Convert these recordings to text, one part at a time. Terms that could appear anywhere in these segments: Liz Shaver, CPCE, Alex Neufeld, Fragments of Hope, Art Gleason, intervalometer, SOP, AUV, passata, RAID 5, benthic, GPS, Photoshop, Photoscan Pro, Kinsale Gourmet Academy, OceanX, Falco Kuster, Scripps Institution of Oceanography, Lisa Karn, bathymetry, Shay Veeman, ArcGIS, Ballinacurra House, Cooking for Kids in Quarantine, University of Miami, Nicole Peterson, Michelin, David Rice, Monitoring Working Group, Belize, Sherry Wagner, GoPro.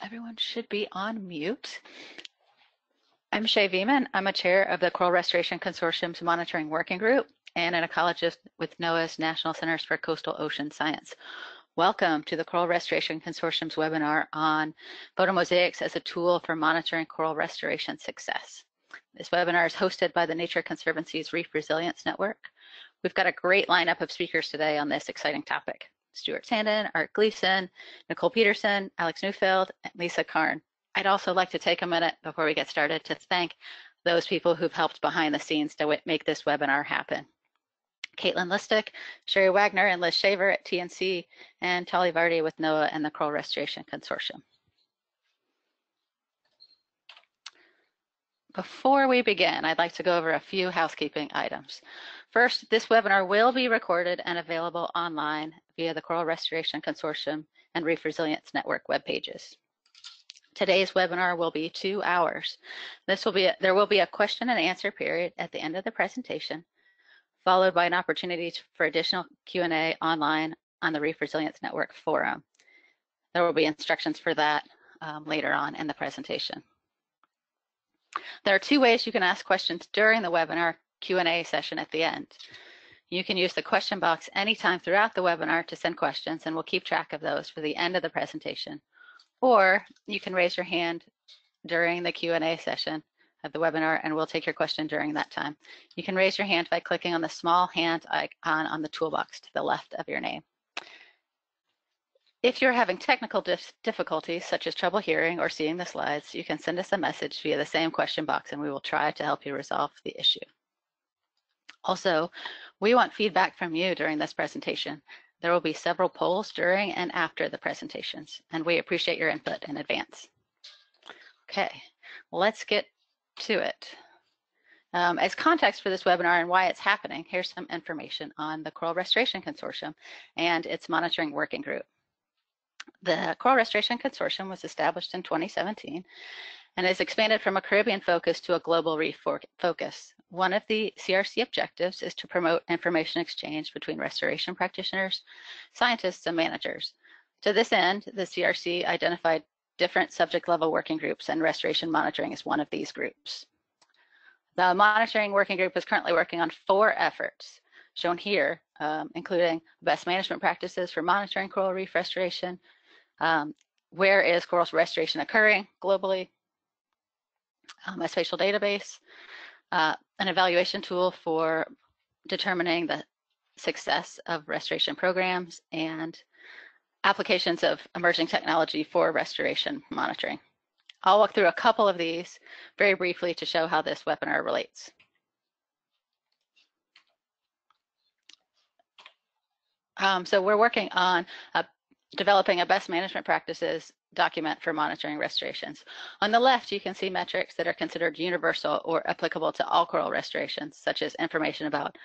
Everyone should be on mute. I'm Shay Veeman. I'm a chair of the Coral Restoration Consortium's Monitoring Working Group and an ecologist with NOAA's National Centers for Coastal Ocean Science. Welcome to the Coral Restoration Consortium's webinar on photomosaics as a tool for monitoring coral restoration success. This webinar is hosted by the Nature Conservancy's Reef Resilience Network. We've got a great lineup of speakers today on this exciting topic. Stuart Sandin, Art Gleason, Nicole Peterson, Alex Neufeld, and Lisa Karn. I'd also like to take a minute before we get started to thank those people who've helped behind the scenes to make this webinar happen. Caitlin Listick, Sherry Wagner, and Liz Shaver at TNC, and Tali Vardy with NOAA and the Coral Restoration Consortium. Before we begin, I'd like to go over a few housekeeping items. First, this webinar will be recorded and available online via the Coral Restoration Consortium and Reef Resilience Network web pages. Today's webinar will be 2 hours. There will be a question and answer period at the end of the presentation, followed by an opportunity for additional Q&A online on the Reef Resilience Network forum. There will be instructions for that later on in the presentation. There are 2 ways you can ask questions during the webinar Q&A session at the end. You can use the question box anytime throughout the webinar to send questions, and we'll keep track of those for the end of the presentation. Or you can raise your hand during the Q&A session of the webinar, and we'll take your question during that time. You can raise your hand by clicking on the small hand icon on the toolbox to the left of your name. If you're having technical difficulties, such as trouble hearing or seeing the slides, you can send us a message via the same question box and we will try to help you resolve the issue. Also, we want feedback from you during this presentation. There will be several polls during and after the presentations, and we appreciate your input in advance. Okay, let's get to it. As context for this webinar and why it's happening, here's some information on the Coral Restoration Consortium and its Monitoring Working Group. The Coral Restoration Consortium was established in 2017 and has expanded from a Caribbean focus to a global reef focus. One of the CRC objectives is to promote information exchange between restoration practitioners, scientists, and managers. To this end, the CRC identified different subject level working groups, and restoration monitoring is one of these groups. The Monitoring Working Group is currently working on 4 efforts shown here, including best management practices for monitoring coral reef restoration, where is coral restoration occurring globally, a spatial database, an evaluation tool for determining the success of restoration programs, and applications of emerging technology for restoration monitoring. I'll walk through a couple of these very briefly to show how this webinar relates. So we're working on developing a best management practices document for monitoring restorations. On the left, you can see metrics that are considered universal or applicable to all coral restorations, such as information about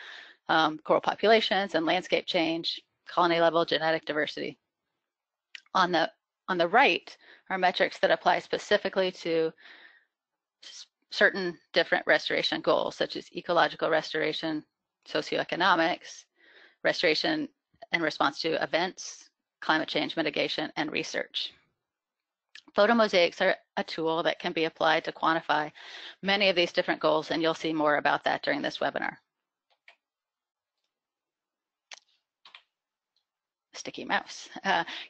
coral populations and landscape change, colony level genetic diversity. On the right are metrics that apply specifically to certain different restoration goals, such as ecological restoration, socioeconomics, restoration in response to events, climate change mitigation, and research. Photomosaics are a tool that can be applied to quantify many of these different goals, and you'll see more about that during this webinar. Sticky mouse.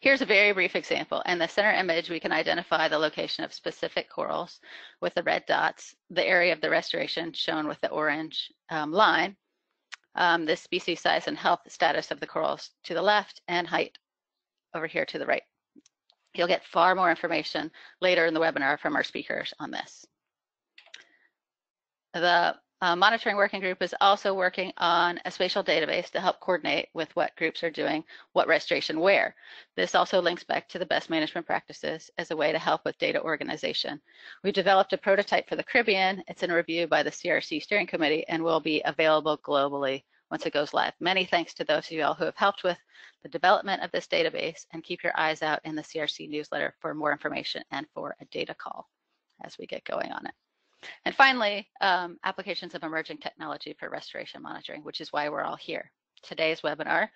Here's a very brief example. In the center image, we can identify the location of specific corals with the red dots, the area of the restoration shown with the orange line, the species size and health status of the corals to the left, and height over here to the right. You'll get far more information later in the webinar from our speakers on this. The Monitoring Working Group is also working on a spatial database to help coordinate with what groups are doing what restoration where. This also links back to the best management practices as a way to help with data organization. We've developed a prototype for the Caribbean. It's in review by the CRC Steering Committee and will be available globally once it goes live. Many thanks to those of you all who have helped with the development of this database, and keep your eyes out in the CRC newsletter for more information and for a data call as we get going on it. And finally, applications of emerging technology for restoration monitoring, which is why we're all here. Today's webinar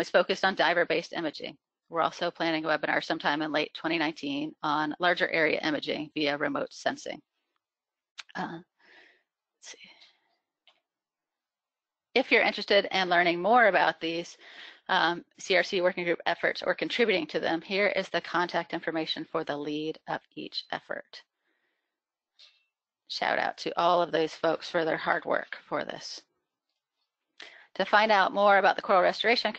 is focused on diver-based imaging. We're also planning a webinar sometime in late 2019 on larger area imaging via remote sensing. Let's see. If you're interested in learning more about these CRC working group efforts or contributing to them, here is the contact information for the lead of each effort. Shout out to all of those folks for their hard work for this. To find out more about the Coral Restoration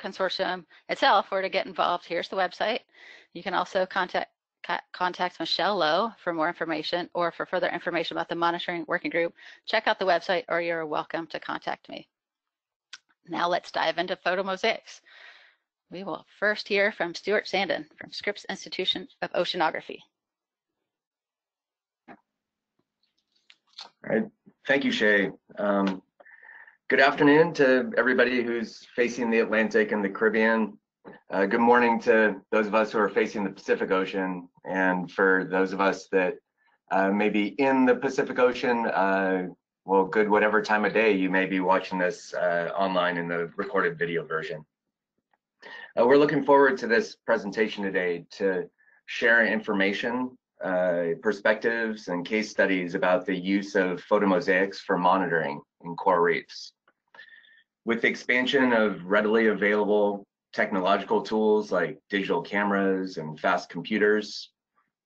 Consortium itself or to get involved, here's the website. You can also contact Michelle Low for more information, or for further information about the monitoring working group, check out the website, or you're welcome to contact me. Now let's dive into Photomosaics. We will first hear from Stuart Sandin from Scripps Institution of Oceanography. All right, thank you, Shay. Good afternoon to everybody who's facing the Atlantic and the Caribbean. Good morning to those of us who are facing the Pacific Ocean, and for those of us that may be in the Pacific Ocean, well, good whatever time of day you may be watching this online in the recorded video version. We're looking forward to this presentation today to share information, perspectives, and case studies about the use of photomosaics for monitoring in coral reefs. With the expansion of readily available technological tools like digital cameras and fast computers,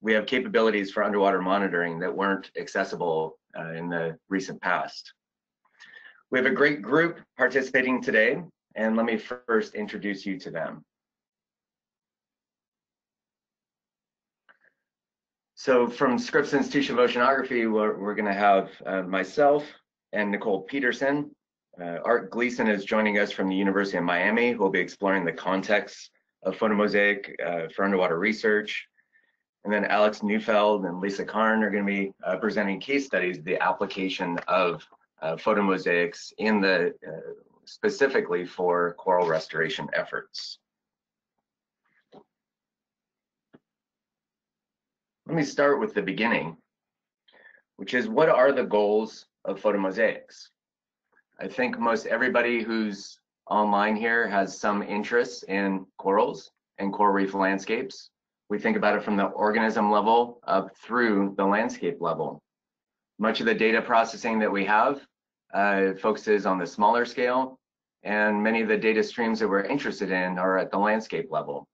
we have capabilities for underwater monitoring that weren't accessible in the recent past. We have a great group participating today, and let me first introduce you to them. So from Scripps Institution of Oceanography, we're going to have myself and Nicole Peterson. Art Gleason is joining us from the University of Miami, who will be exploring the context of photomosaic for underwater research. And then Alex Neufeld and Lisa Karn are going to be presenting case studies, the application of photomosaics in the specifically for coral restoration efforts. Let me start with the beginning, which is, what are the goals of photomosaics? I think most everybody who's online here has some interest in corals and coral reef landscapes. We think about it from the organism level up through the landscape level. Much of the data processing that we have focuses on the smaller scale, and many of the data streams that we're interested in are at the landscape level.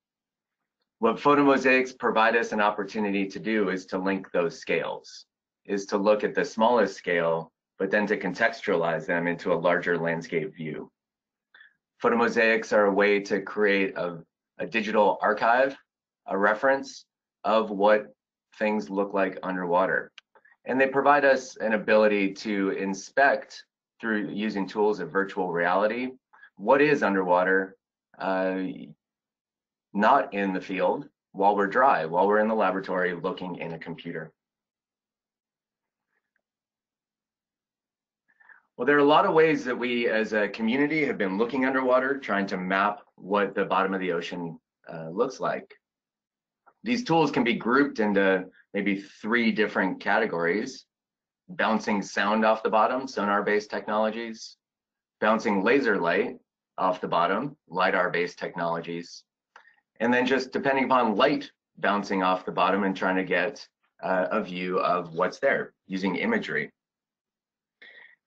What photomosaics provide us an opportunity to do is to link those scales, is to look at the smallest scale, but then to contextualize them into a larger landscape view. Photomosaics are a way to create a digital archive, a reference of what things look like underwater. And they provide us an ability to inspect, through using tools of virtual reality, what is underwater, not in the field, while we're dry, while we're in the laboratory looking in a computer. Well, there are a lot of ways that we as a community have been looking underwater, trying to map what the bottom of the ocean looks like. These tools can be grouped into maybe three different categories: bouncing sound off the bottom, sonar-based technologies; bouncing laser light off the bottom, LIDAR-based technologies; and then just depending upon light bouncing off the bottom and trying to get a view of what's there using imagery.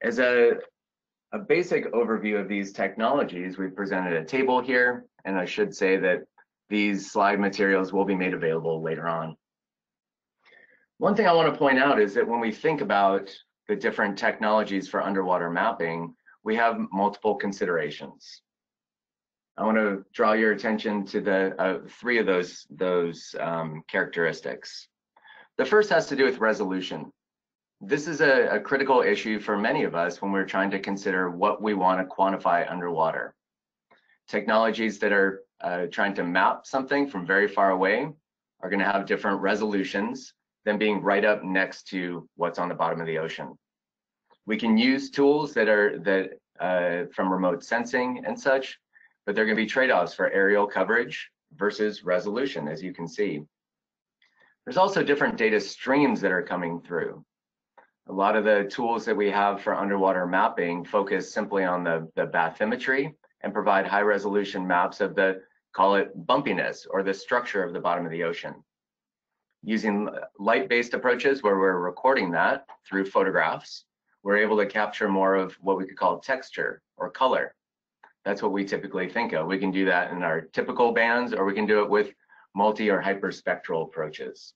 As a basic overview of these technologies, we've presented a table here, and I should say that these slide materials will be made available later on. One thing I want to point out is that when we think about the different technologies for underwater mapping, we have multiple considerations. I want to draw your attention to the three of those characteristics. The first has to do with resolution. This is a critical issue for many of us when we're trying to consider what we want to quantify underwater. Technologies that are trying to map something from very far away are going to have different resolutions than being right up next to what's on the bottom of the ocean. We can use tools that are from remote sensing and such, but they're going to be trade-offs for aerial coverage versus resolution, as you can see. There's also different data streams that are coming through. A lot of the tools that we have for underwater mapping focus simply on the bathymetry and provide high resolution maps of the call it bumpiness or the structure of the bottom of the ocean. Using light-based approaches where we're recording that through photographs, we're able to capture more of what we could call texture or color. That's what we typically think of. We can do that in our typical bands, or we can do it with multi or hyperspectral approaches.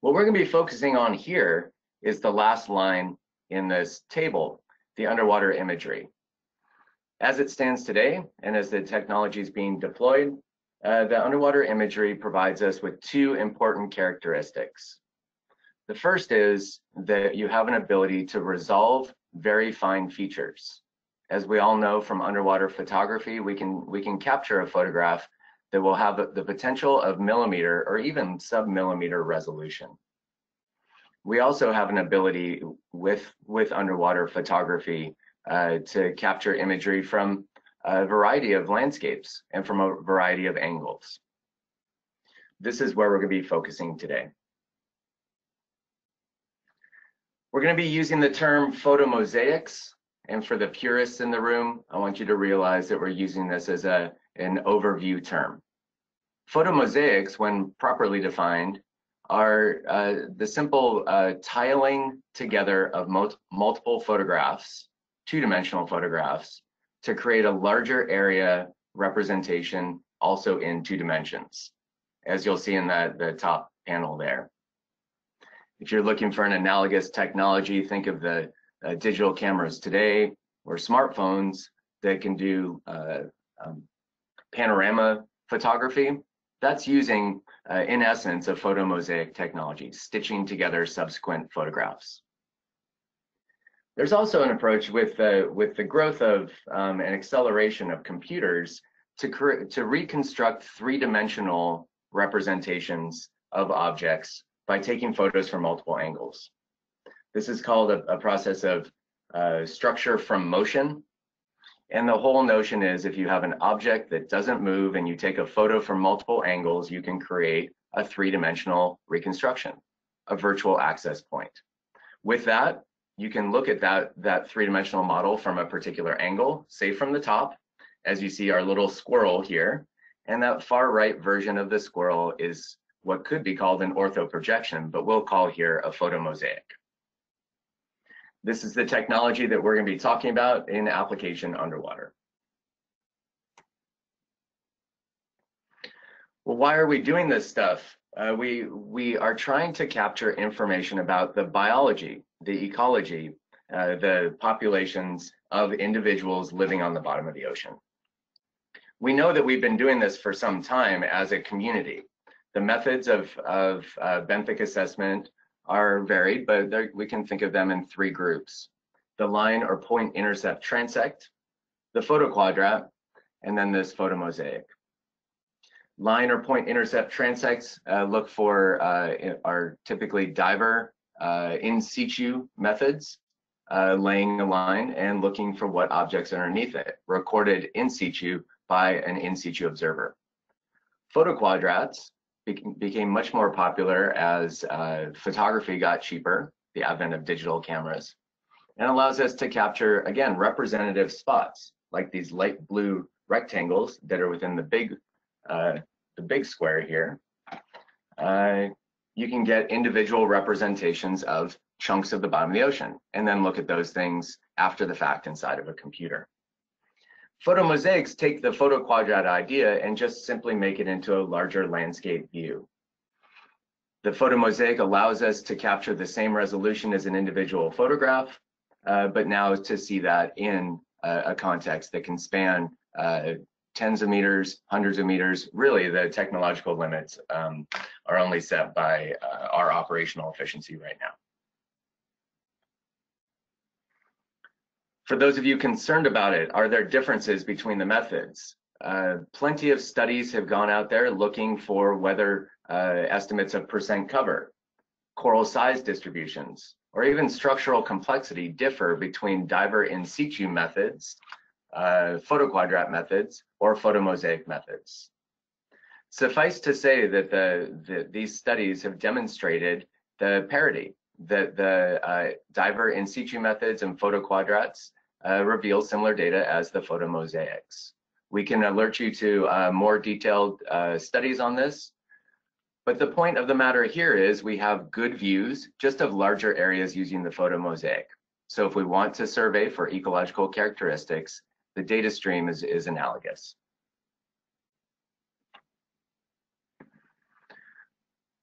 What we're gonna be focusing on here is the last line in this table, the underwater imagery. As it stands today, and as the technology is being deployed, the underwater imagery provides us with two important characteristics. The first is that you have an ability to resolve very fine features. As we all know from underwater photography, we can capture a photograph that will have the potential of millimeter or even sub-millimeter resolution. We also have an ability with underwater photography to capture imagery from a variety of landscapes and from a variety of angles. This is where we're going to be focusing today. We're going to be using the term photomosaics, and for the purists in the room, I want you to realize that we're using this as an overview term. Photomosaics, when properly defined, are the simple tiling together of multiple photographs, two-dimensional photographs, to create a larger area representation also in two dimensions, as you'll see in the top panel there. If you're looking for an analogous technology, think of the digital cameras today or smartphones that can do panorama photography. That's using, in essence, a photomosaic technology, stitching together subsequent photographs. There's also an approach with the growth of and acceleration of computers to reconstruct three-dimensional representations of objects by taking photos from multiple angles. This is called a process of structure from motion. And the whole notion is if you have an object that doesn't move and you take a photo from multiple angles, you can create a three-dimensional reconstruction, a virtual access point. With that, you can look at that three-dimensional model from a particular angle, say from the top, as you see our little squirrel here, and that far right version of the squirrel is what could be called an orthoprojection, but we'll call here a photomosaic. This is the technology that we're going to be talking about in application underwater. Well, why are we doing this stuff? We are trying to capture information about the biology, the ecology, the populations of individuals living on the bottom of the ocean. We know that we've been doing this for some time as a community. The methods of benthic assessment are varied, but we can think of them in three groups: the line or point intercept transect, the photoquadrat, and then this photomosaic. Line or point intercept transects look for are typically diver in situ methods, laying a line and looking for what objects are underneath it, recorded in situ by an in situ observer. Photoquadrats became much more popular as photography got cheaper, the advent of digital cameras, and allows us to capture, again, representative spots like these light blue rectangles that are within the big square here. You can get individual representations of chunks of the bottom of the ocean and then look at those things after the fact inside of a computer. Photomosaics take the photoquadrat idea and just simply make it into a larger landscape view. The photomosaic allows us to capture the same resolution as an individual photograph, but now to see that in a context that can span tens of meters, hundreds of meters. Really, the technological limits are only set by our operational efficiency right now. For those of you concerned about it, are there differences between the methods? Plenty of studies have gone out there looking for whether estimates of percent cover, coral size distributions, or even structural complexity differ between diver in situ methods, photoquadrat methods, or photomosaic methods. Suffice to say that these studies have demonstrated the parity, that the diver in situ methods and photoquadrats reveal similar data as the photomosaics. We can alert you to more detailed studies on this. But the point of the matter here is we have good views just of larger areas using the photomosaic. So if we want to survey for ecological characteristics, the data stream is analogous.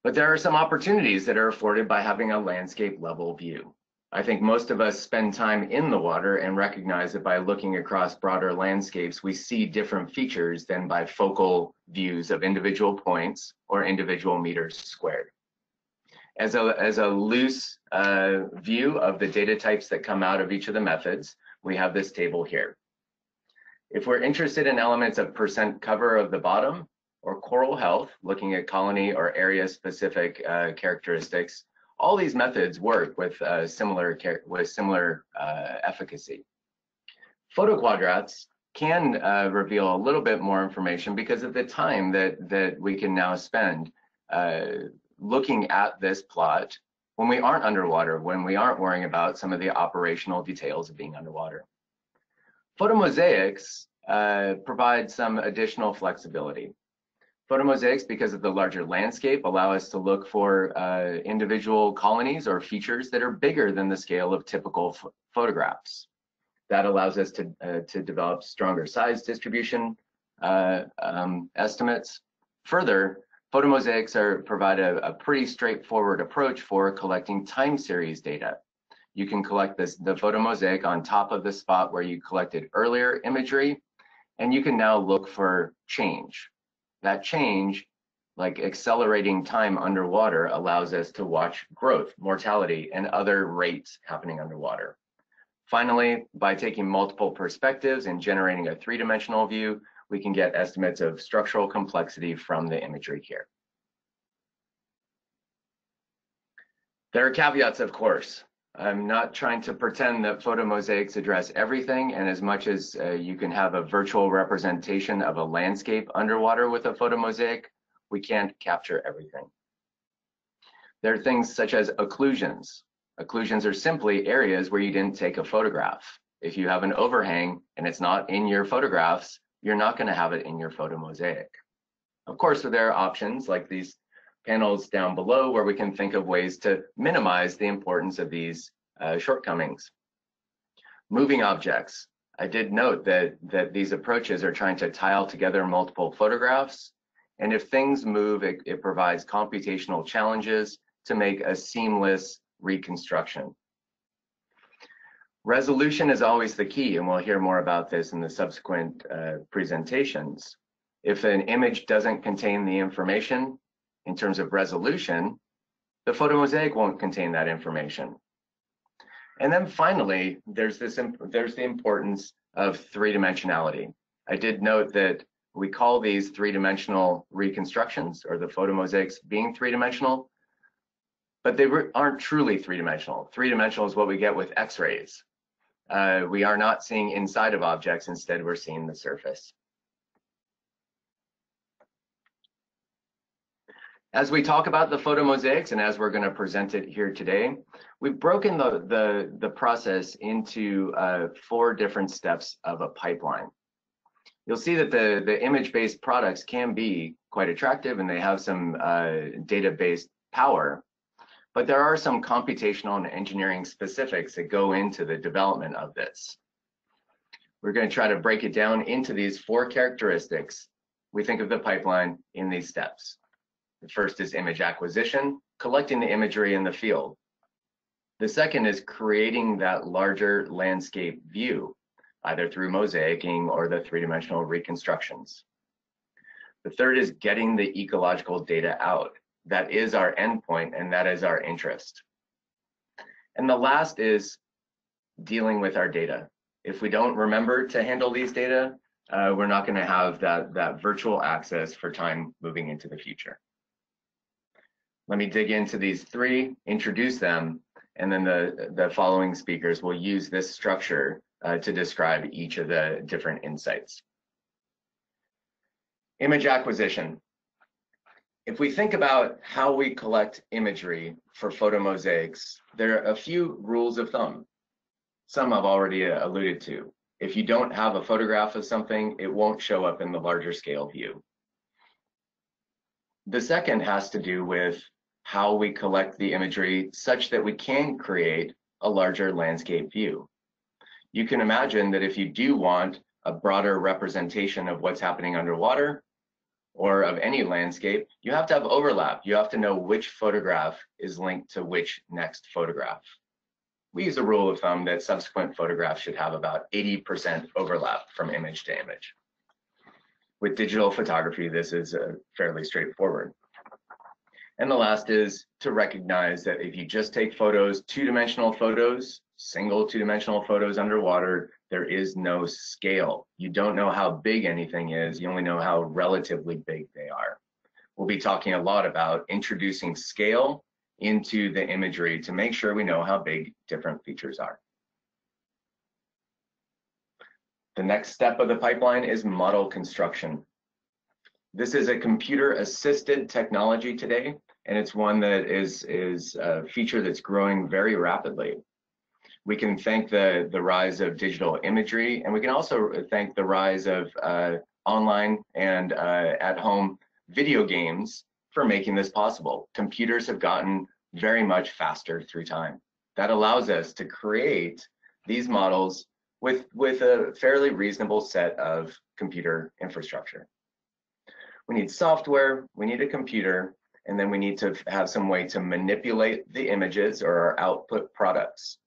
But there are some opportunities that are afforded by having a landscape level view. I think most of us spend time in the water and recognize that by looking across broader landscapes, we see different features than by focal views of individual points or individual meters squared. As a loose view of the data types that come out of each of the methods, we have this table here. If we're interested in elements of percent cover of the bottom, or coral health, looking at colony or area-specific characteristics, all these methods work with similar efficacy. Photoquadrats can reveal a little bit more information because of the time that we can now spend looking at this plot when we aren't underwater, when we aren't worrying about some of the operational details of being underwater. Photomosaics provide some additional flexibility. Photomosaics, because of the larger landscape, allow us to look for individual colonies or features that are bigger than the scale of typical photographs. That allows us to develop stronger size distribution estimates. Further, photomosaics provide a pretty straightforward approach for collecting time series data. You can collect the photomosaic on top of the spot where you collected earlier imagery, and you can now look for change. That change, like accelerating time underwater, allows us to watch growth, mortality, and other rates happening underwater. Finally, by taking multiple perspectives and generating a three-dimensional view, we can get estimates of structural complexity from the imagery here. There are caveats, of course. I'm not trying to pretend that photomosaics address everything, and as much as you can have a virtual representation of a landscape underwater with a photomosaic, we can't capture everything. There are things such as occlusions. Occlusions are simply areas where you didn't take a photograph. If you have an overhang and it's not in your photographs, you're not going to have it in your photomosaic. Of course, there are options like these panels down below where we can think of ways to minimize the importance of these shortcomings. Moving objects. I did note that these approaches are trying to tile together multiple photographs, and if things move, it provides computational challenges to make a seamless reconstruction. Resolution is always the key, and we'll hear more about this in the subsequent presentations. If an image doesn't contain the information, in terms of resolution, the photomosaic won't contain that information. And then finally, there's the importance of three-dimensionality. I did note that we call these three-dimensional reconstructions, or the photomosaics being three-dimensional, but they aren't truly three-dimensional. Three-dimensional is what we get with X-rays. We are not seeing inside of objects, instead we're seeing the surface. As we talk about the photomosaics, and as we're going to present it here today, we've broken the process into four different steps of a pipeline. You'll see that the image-based products can be quite attractive and they have some data-based power, but there are some computational and engineering specifics that go into the development of this. We're going to try to break it down into these four characteristics. We think of the pipeline in these steps. The first is image acquisition, collecting the imagery in the field. The second is creating that larger landscape view, either through mosaicing or the three-dimensional reconstructions. The third is getting the ecological data out. That is our endpoint, and that is our interest. And the last is dealing with our data. If we don't remember to handle these data, we're not going to have that virtual access for time moving into the future. Let me dig into these three, introduce them, and then the following speakers will use this structure to describe each of the different insights. Image acquisition. If we think about how we collect imagery for photomosaics, there are a few rules of thumb. Some I've already alluded to. If you don't have a photograph of something, it won't show up in the larger scale view. The second has to do with how we collect the imagery such that we can create a larger landscape view. You can imagine that if you do want a broader representation of what's happening underwater or of any landscape, you have to have overlap. You have to know which photograph is linked to which next photograph. We use a rule of thumb that subsequent photographs should have about 80% overlap from image to image. With digital photography, this is fairly straightforward. And the last is to recognize that if you just take photos, two-dimensional photos, single two-dimensional photos underwater, there is no scale. You don't know how big anything is, you only know how relatively big they are. We'll be talking a lot about introducing scale into the imagery to make sure we know how big different features are. The next step of the pipeline is model construction. This is a computer-assisted technology today, and it's one that is a feature that's growing very rapidly. We can thank the rise of digital imagery, and we can also thank the rise of online and at-home video games for making this possible. Computers have gotten very much faster through time. That allows us to create these models with a fairly reasonable set of computer infrastructure. We need software, we need a computer, and then we need to have some way to manipulate the images or our output products.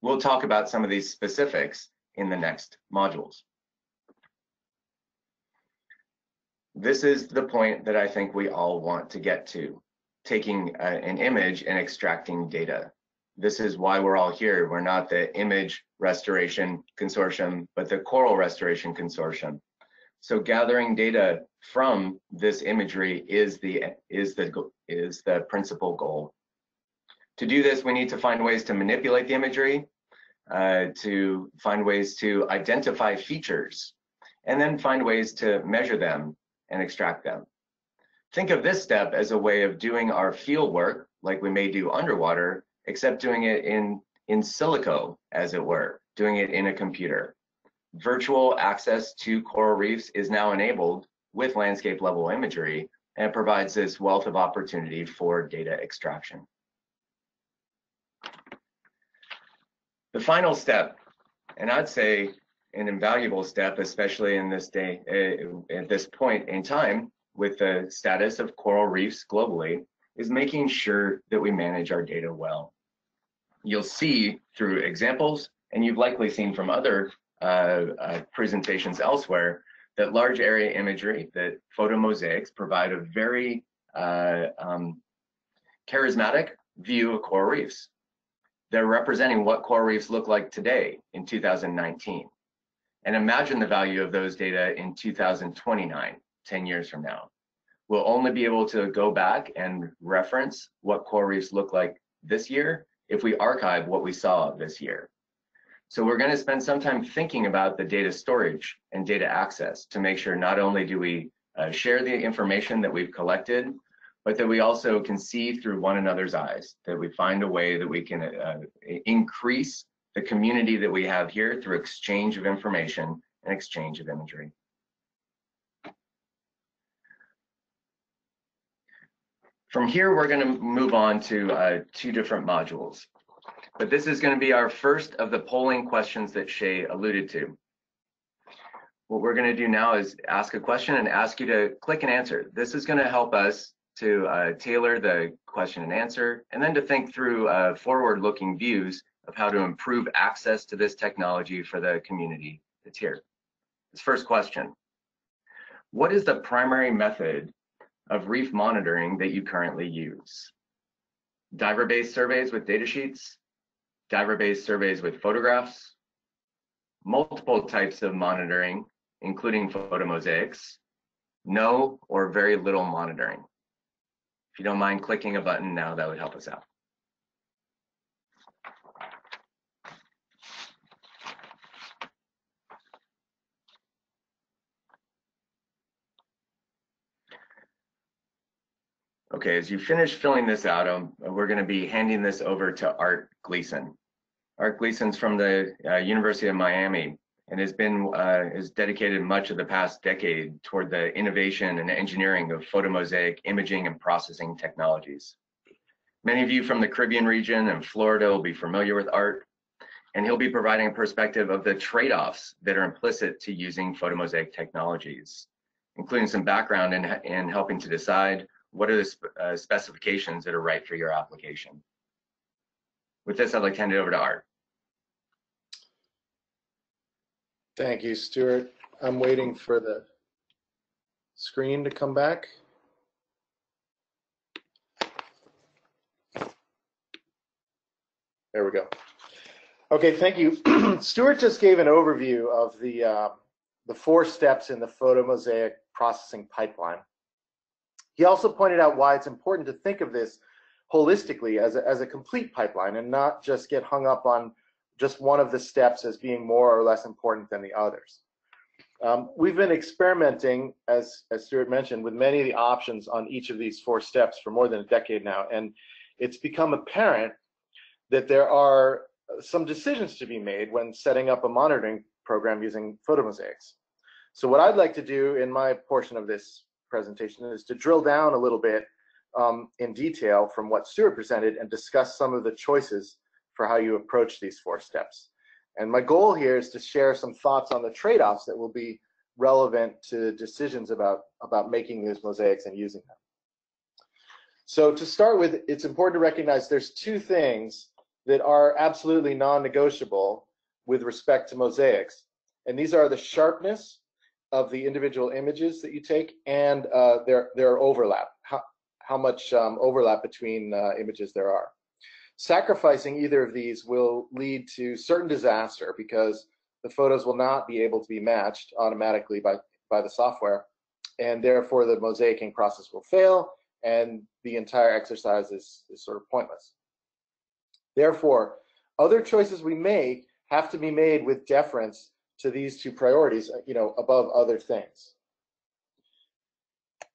We'll talk about some of these specifics in the next modules. This is the point that I think we all want to get to, taking an image and extracting data. This is why we're all here. We're not the Image Restoration Consortium, but the Coral Restoration Consortium. So gathering data from this imagery is the principal goal. To do this, we need to find ways to manipulate the imagery, to find ways to identify features, and then find ways to measure them and extract them. Think of this step as a way of doing our field work, like we may do underwater, except doing it in silico, as it were, doing it in a computer. Virtual access to coral reefs is now enabled with landscape level imagery, and it provides this wealth of opportunity for data extraction. The final step, and I'd say an invaluable step, especially in this day, at this point in time, with the status of coral reefs globally, is making sure that we manage our data well. You'll see through examples, and you've likely seen from other presentations elsewhere, that large area imagery, that photomosaics provide a very charismatic view of coral reefs. They're representing what coral reefs look like today in 2019. And imagine the value of those data in 2029, 10 years from now. We'll only be able to go back and reference what coral reefs look like this year if we archive what we saw this year. So we're going to spend some time thinking about the data storage and data access to make sure not only do we share the information that we've collected, but that we also can see through one another's eyes, that we find a way that we can increase the community that we have here through exchange of information and exchange of imagery. From here, we're going to move on to two different modules. But this is going to be our first of the polling questions that Shay alluded to. What we're going to do now is ask a question and ask you to click and answer. This is going to help us to tailor the question and answer, and then to think through forward-looking views of how to improve access to this technology for the community that's here. This first question: what is the primary method of reef monitoring that you currently use? Diver-based surveys with data sheets, diver-based surveys with photographs, multiple types of monitoring, including photomosaics, no or very little monitoring. If you don't mind clicking a button now, that would help us out. Okay, as you finish filling this out, we're going to be handing this over to Art Gleason. Art Gleason's from the University of Miami, and has been has dedicated much of the past decade toward the innovation and engineering of photomosaic imaging and processing technologies. Many of you from the Caribbean region and Florida will be familiar with Art, and he'll be providing a perspective of the trade-offs that are implicit to using photomosaic technologies, including some background in helping to decide what are the specifications that are right for your application. With this, I'd like to hand it over to Art. Thank you, Stuart. I'm waiting for the screen to come back. There we go. Okay, thank you. Stuart just gave an overview of the 4 steps in the photomosaic processing pipeline. He also pointed out why it's important to think of this holistically as a complete pipeline and not just get hung up on just one of the steps as being more or less important than the others. We've been experimenting, as Stuart mentioned, with many of the options on each of these 4 steps for more than a decade now, and it's become apparent that there are some decisions to be made when setting up a monitoring program using photomosaics. So what I'd like to do in my portion of this presentation is to drill down a little bit in detail from what Stuart presented and discuss some of the choices for how you approach these 4 steps. And my goal here is to share some thoughts on the trade-offs that will be relevant to decisions about making these mosaics and using them. So to start with, it's important to recognize there's 2 things that are absolutely non-negotiable with respect to mosaics. And these are the sharpness of the individual images that you take and their overlap, how much overlap between images there are. Sacrificing either of these will lead to certain disaster because the photos will not be able to be matched automatically by the software, and therefore the mosaicing process will fail and the entire exercise is sort of pointless. Therefore, other choices we make have to be made with deference to these 2 priorities, you know, above other things.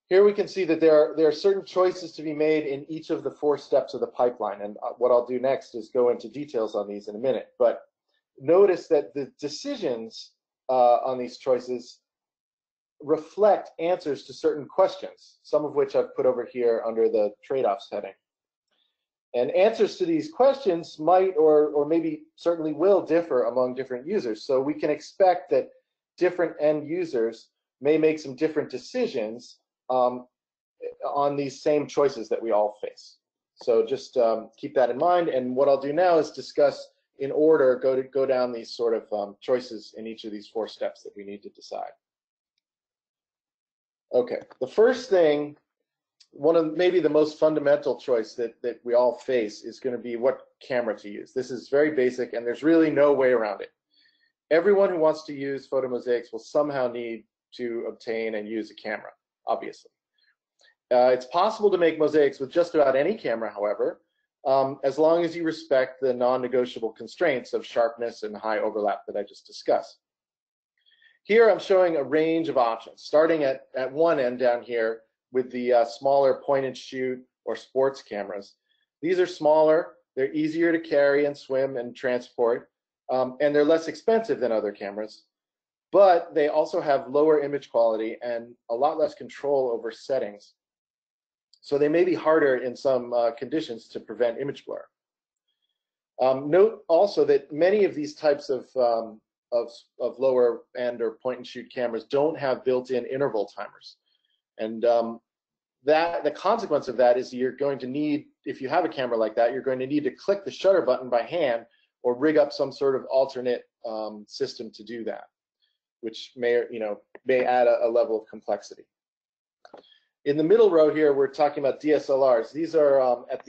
Here we can see that there are certain choices to be made in each of the 4 steps of the pipeline, and what I'll do next is go into details on these in a minute. But notice that the decisions on these choices reflect answers to certain questions, some of which I've put over here under the trade-offs heading. And answers to these questions might or maybe certainly will differ among different users. So we can expect that different end users may make some different decisions on these same choices that we all face. So just keep that in mind. And what I'll do now is discuss in order, go down these sort of choices in each of these 4 steps that we need to decide. Okay, the first thing, one of maybe the most fundamental choice that we all face is going to be what camera to use. This is very basic and there's really no way around it. Everyone who wants to use photomosaics will somehow need to obtain and use a camera, obviously. It's possible to make mosaics with just about any camera, however, as long as you respect the non-negotiable constraints of sharpness and high overlap that I just discussed. Here I'm showing a range of options, starting at one end down here with the smaller point-and-shoot or sports cameras. These are smaller, they're easier to carry and swim and transport, and they're less expensive than other cameras, but they also have lower image quality and a lot less control over settings. So they may be harder in some conditions to prevent image blur. Note also that many of these types of lower end or point-and-shoot cameras don't have built-in interval timers. And the consequence of that is you're going to need, if you have a camera like that, you're going to need to click the shutter button by hand or rig up some sort of alternate system to do that, which may add a level of complexity. In the middle row here, we're talking about DSLRs. These are at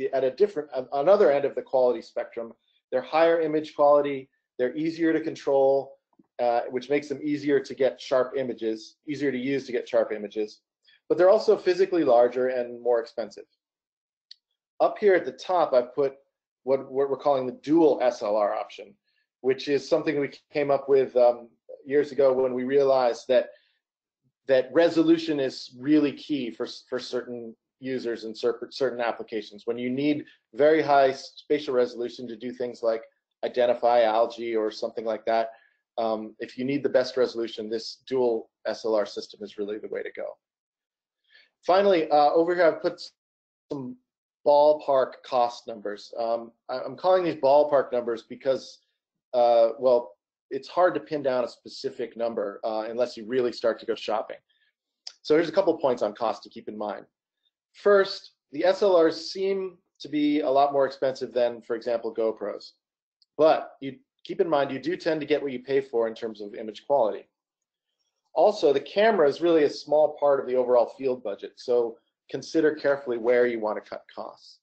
another end of the quality spectrum. They're higher image quality, they're easier to control, which makes them easier to use to get sharp images. But they're also physically larger and more expensive. Up here at the top, I've put what we're calling the dual SLR option, which is something we came up with years ago when we realized that resolution is really key for certain users and certain applications. When you need very high spatial resolution to do things like identify algae or something like that, If you need the best resolution, this dual SLR system is really the way to go. Finally, over here I've put some ballpark cost numbers. I'm calling these ballpark numbers because, well, it's hard to pin down a specific number unless you really start to go shopping. So here's a couple points on cost to keep in mind. First, the SLRs seem to be a lot more expensive than, for example, GoPros. But you keep in mind, you do tend to get what you pay for in terms of image quality. Also, the camera is really a small part of the overall field budget, so consider carefully where you want to cut costs.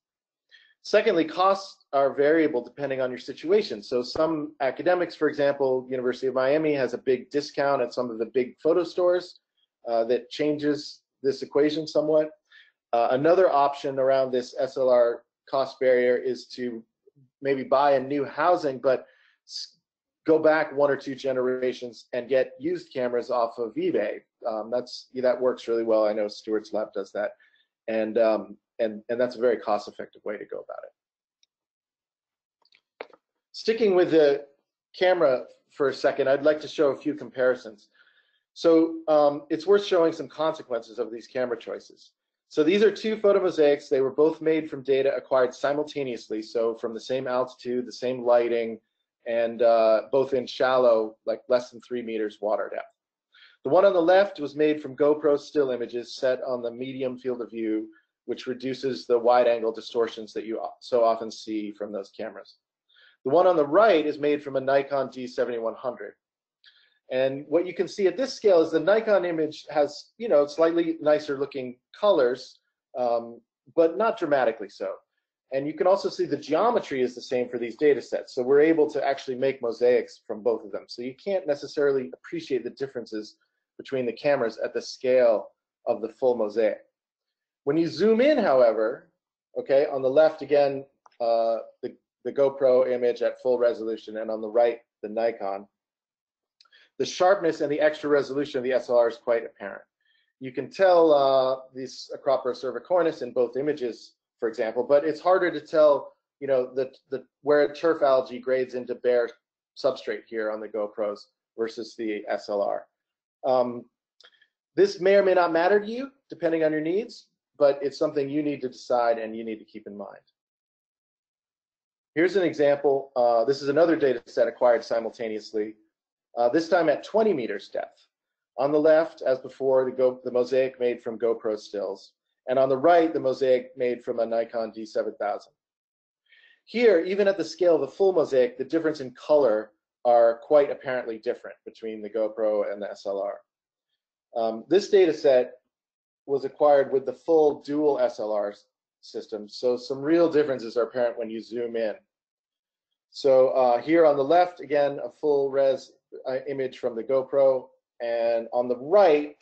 Secondly, costs are variable depending on your situation. So some academics, for example, University of Miami has a big discount at some of the big photo stores that changes this equation somewhat. Another option around this SLR cost barrier is to maybe buy a new housing, but go back one or two generations and get used cameras off of eBay. That works really well. I know Stuart's lab does that, and that's a very cost-effective way to go about it. Sticking with the camera for a second, I'd like to show a few comparisons. So it's worth showing some consequences of these camera choices. So these are two photomosaics. They were both made from data acquired simultaneously, so from the same altitude, the same lighting, and both in shallow, like less than 3 meters water depth. The one on the left was made from GoPro still images set on the medium field of view, which reduces the wide angle distortions that you so often see from those cameras. The one on the right is made from a Nikon D7100. And what you can see at this scale is the Nikon image has, you know, slightly nicer looking colors, but not dramatically so. And you can also see the geometry is the same for these data sets. So we're able to actually make mosaics from both of them. So you can't necessarily appreciate the differences between the cameras at the scale of the full mosaic. When you zoom in, however, okay, on the left again, the GoPro image at full resolution, and on the right, the Nikon. The sharpness and the extra resolution of the SLR is quite apparent. You can tell these Acropora cervicornis in both images, for example, but it's harder to tell, you know, where turf algae grades into bare substrate here on the GoPros versus the SLR. This may or may not matter to you, depending on your needs, but it's something you need to decide and you need to keep in mind. Here's an example. This is another data set acquired simultaneously. This time at 20 meters depth. On the left, as before, the mosaic made from GoPro stills, and on the right, the mosaic made from a Nikon D7000. Here, even at the scale of the full mosaic, the difference in color are quite apparently different between the GoPro and the SLR. This data set was acquired with the full dual SLR system, so some real differences are apparent when you zoom in. So here on the left, again, a full res image from the GoPro, and on the right,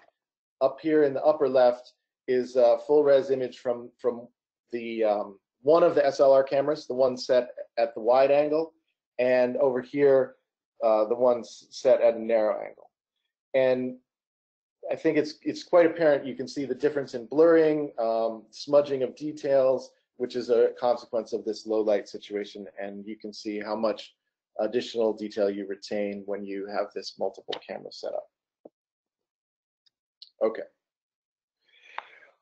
up here in the upper left, is a full res image from the one of the SLR cameras, the one set at the wide angle, and over here, the one set at a narrow angle. And I think it's quite apparent. You can see the difference in blurring, smudging of details, which is a consequence of this low light situation, and you can see how much additional detail you retain when you have this multiple camera setup. Okay.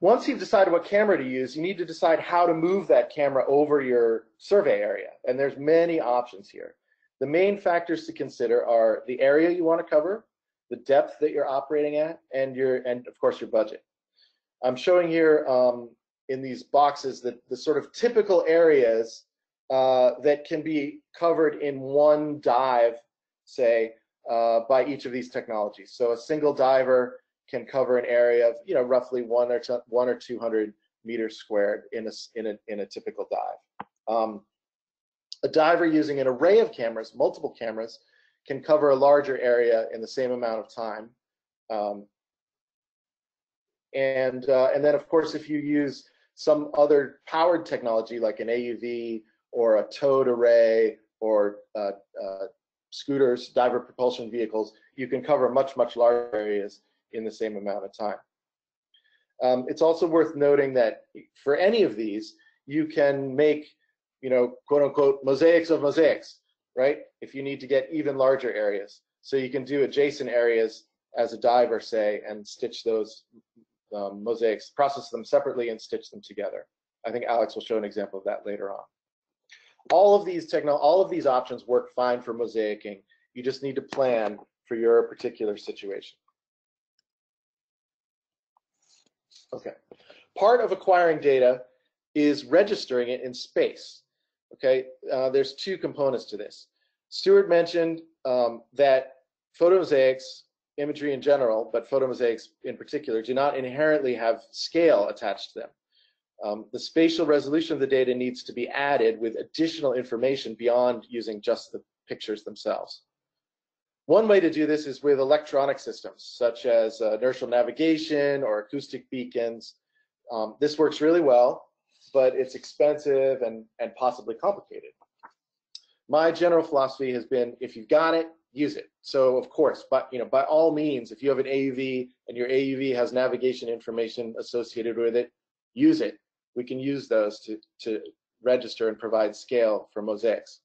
Once you've decided what camera to use, you need to decide how to move that camera over your survey area, and there's many options here. The main factors to consider are the area you want to cover, the depth that you're operating at, and of course your budget. I'm showing here in these boxes that the sort of typical areas that can be covered in one dive, say, by each of these technologies. So a single diver can cover an area of, you know, roughly 1 or 200 meters squared in a typical dive. A diver using an array of cameras, multiple cameras, can cover a larger area in the same amount of time. And then, of course, if you use some other powered technology like an AUV, or a towed array, or scooters, diver propulsion vehicles, you can cover much, much larger areas in the same amount of time. It's also worth noting that for any of these, you can make, you know, quote unquote, mosaics of mosaics, right? If you need to get even larger areas. So you can do adjacent areas as a diver, say, and stitch those mosaics, process them separately and stitch them together. I think Alex will show an example of that later on. All of these options work fine for mosaicing. You just need to plan for your particular situation. Okay. Part of acquiring data is registering it in space. Okay, there's two components to this. Stuart mentioned that photomosaics, imagery in general, but photomosaics in particular, do not inherently have scale attached to them. The spatial resolution of the data needs to be added with additional information beyond using just the pictures themselves. One way to do this is with electronic systems, such as inertial navigation or acoustic beacons. This works really well, but it's expensive and possibly complicated. My general philosophy has been, if you've got it, use it. So of course, but by all means, if you have an AUV and your AUV has navigation information associated with it, use it. We can use those to register and provide scale for mosaics.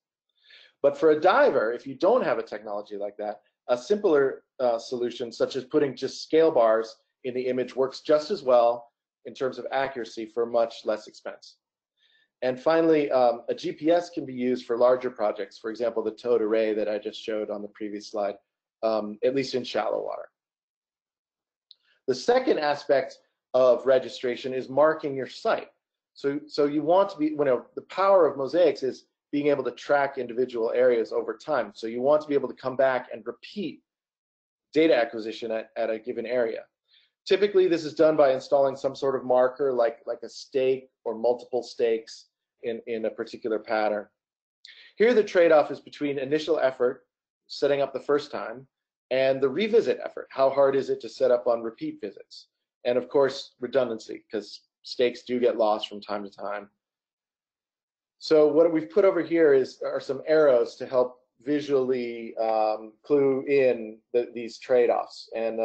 But for a diver, if you don't have a technology like that, a simpler solution, such as putting just scale bars in the image, works just as well in terms of accuracy for much less expense. And finally, a GPS can be used for larger projects, for example, the towed array that I just showed on the previous slide, at least in shallow water. The second aspect of registration is marking your site. So you want to be, the power of mosaics is being able to track individual areas over time. So you want to be able to come back and repeat data acquisition at a given area. Typically, this is done by installing some sort of marker like a stake or multiple stakes in a particular pattern. Here, the trade-off is between initial effort, setting up the first time, and the revisit effort. How hard is it to set up on repeat visits? And of course, redundancy, because stakes do get lost from time to time. So what we've put over here are some arrows to help visually clue in these trade-offs. And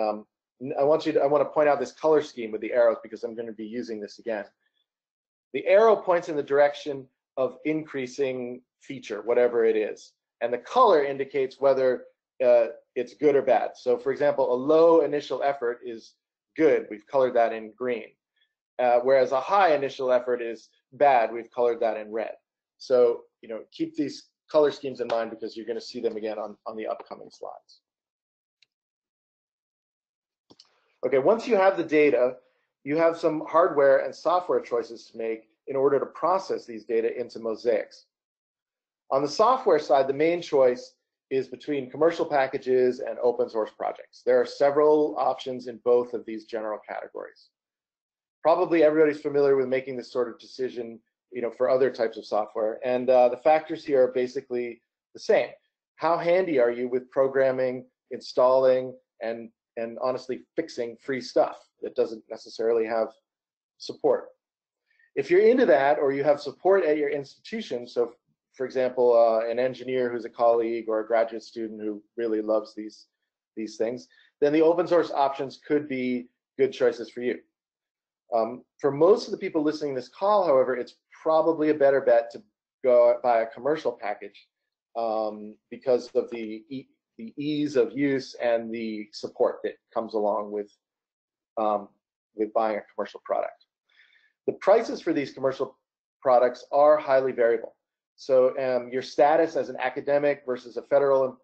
I want to point out this color scheme with the arrows because I'm going to be using this again. The arrow points in the direction of increasing feature, whatever it is. And the color indicates whether it's good or bad. So for example, a low initial effort is good. We've colored that in green. Whereas a high initial effort is bad. We've colored that in red. So, keep these color schemes in mind because you're going to see them again on the upcoming slides. Okay, once you have the data, you have some hardware and software choices to make in order to process these data into mosaics. On the software side, the main choice is between commercial packages and open source projects. There are several options in both of these general categories. Probably everybody's familiar with making this sort of decision, for other types of software. And the factors here are basically the same. How handy are you with programming, installing, and honestly fixing free stuff that doesn't necessarily have support? If you're into that or you have support at your institution, so for example, an engineer who's a colleague or a graduate student who really loves these things, then the open source options could be good choices for you. For most of the people listening to this call, however, it's probably a better bet to go buy a commercial package because of the ease of use and the support that comes along with buying a commercial product. The prices for these commercial products are highly variable. So your status as an academic versus a federal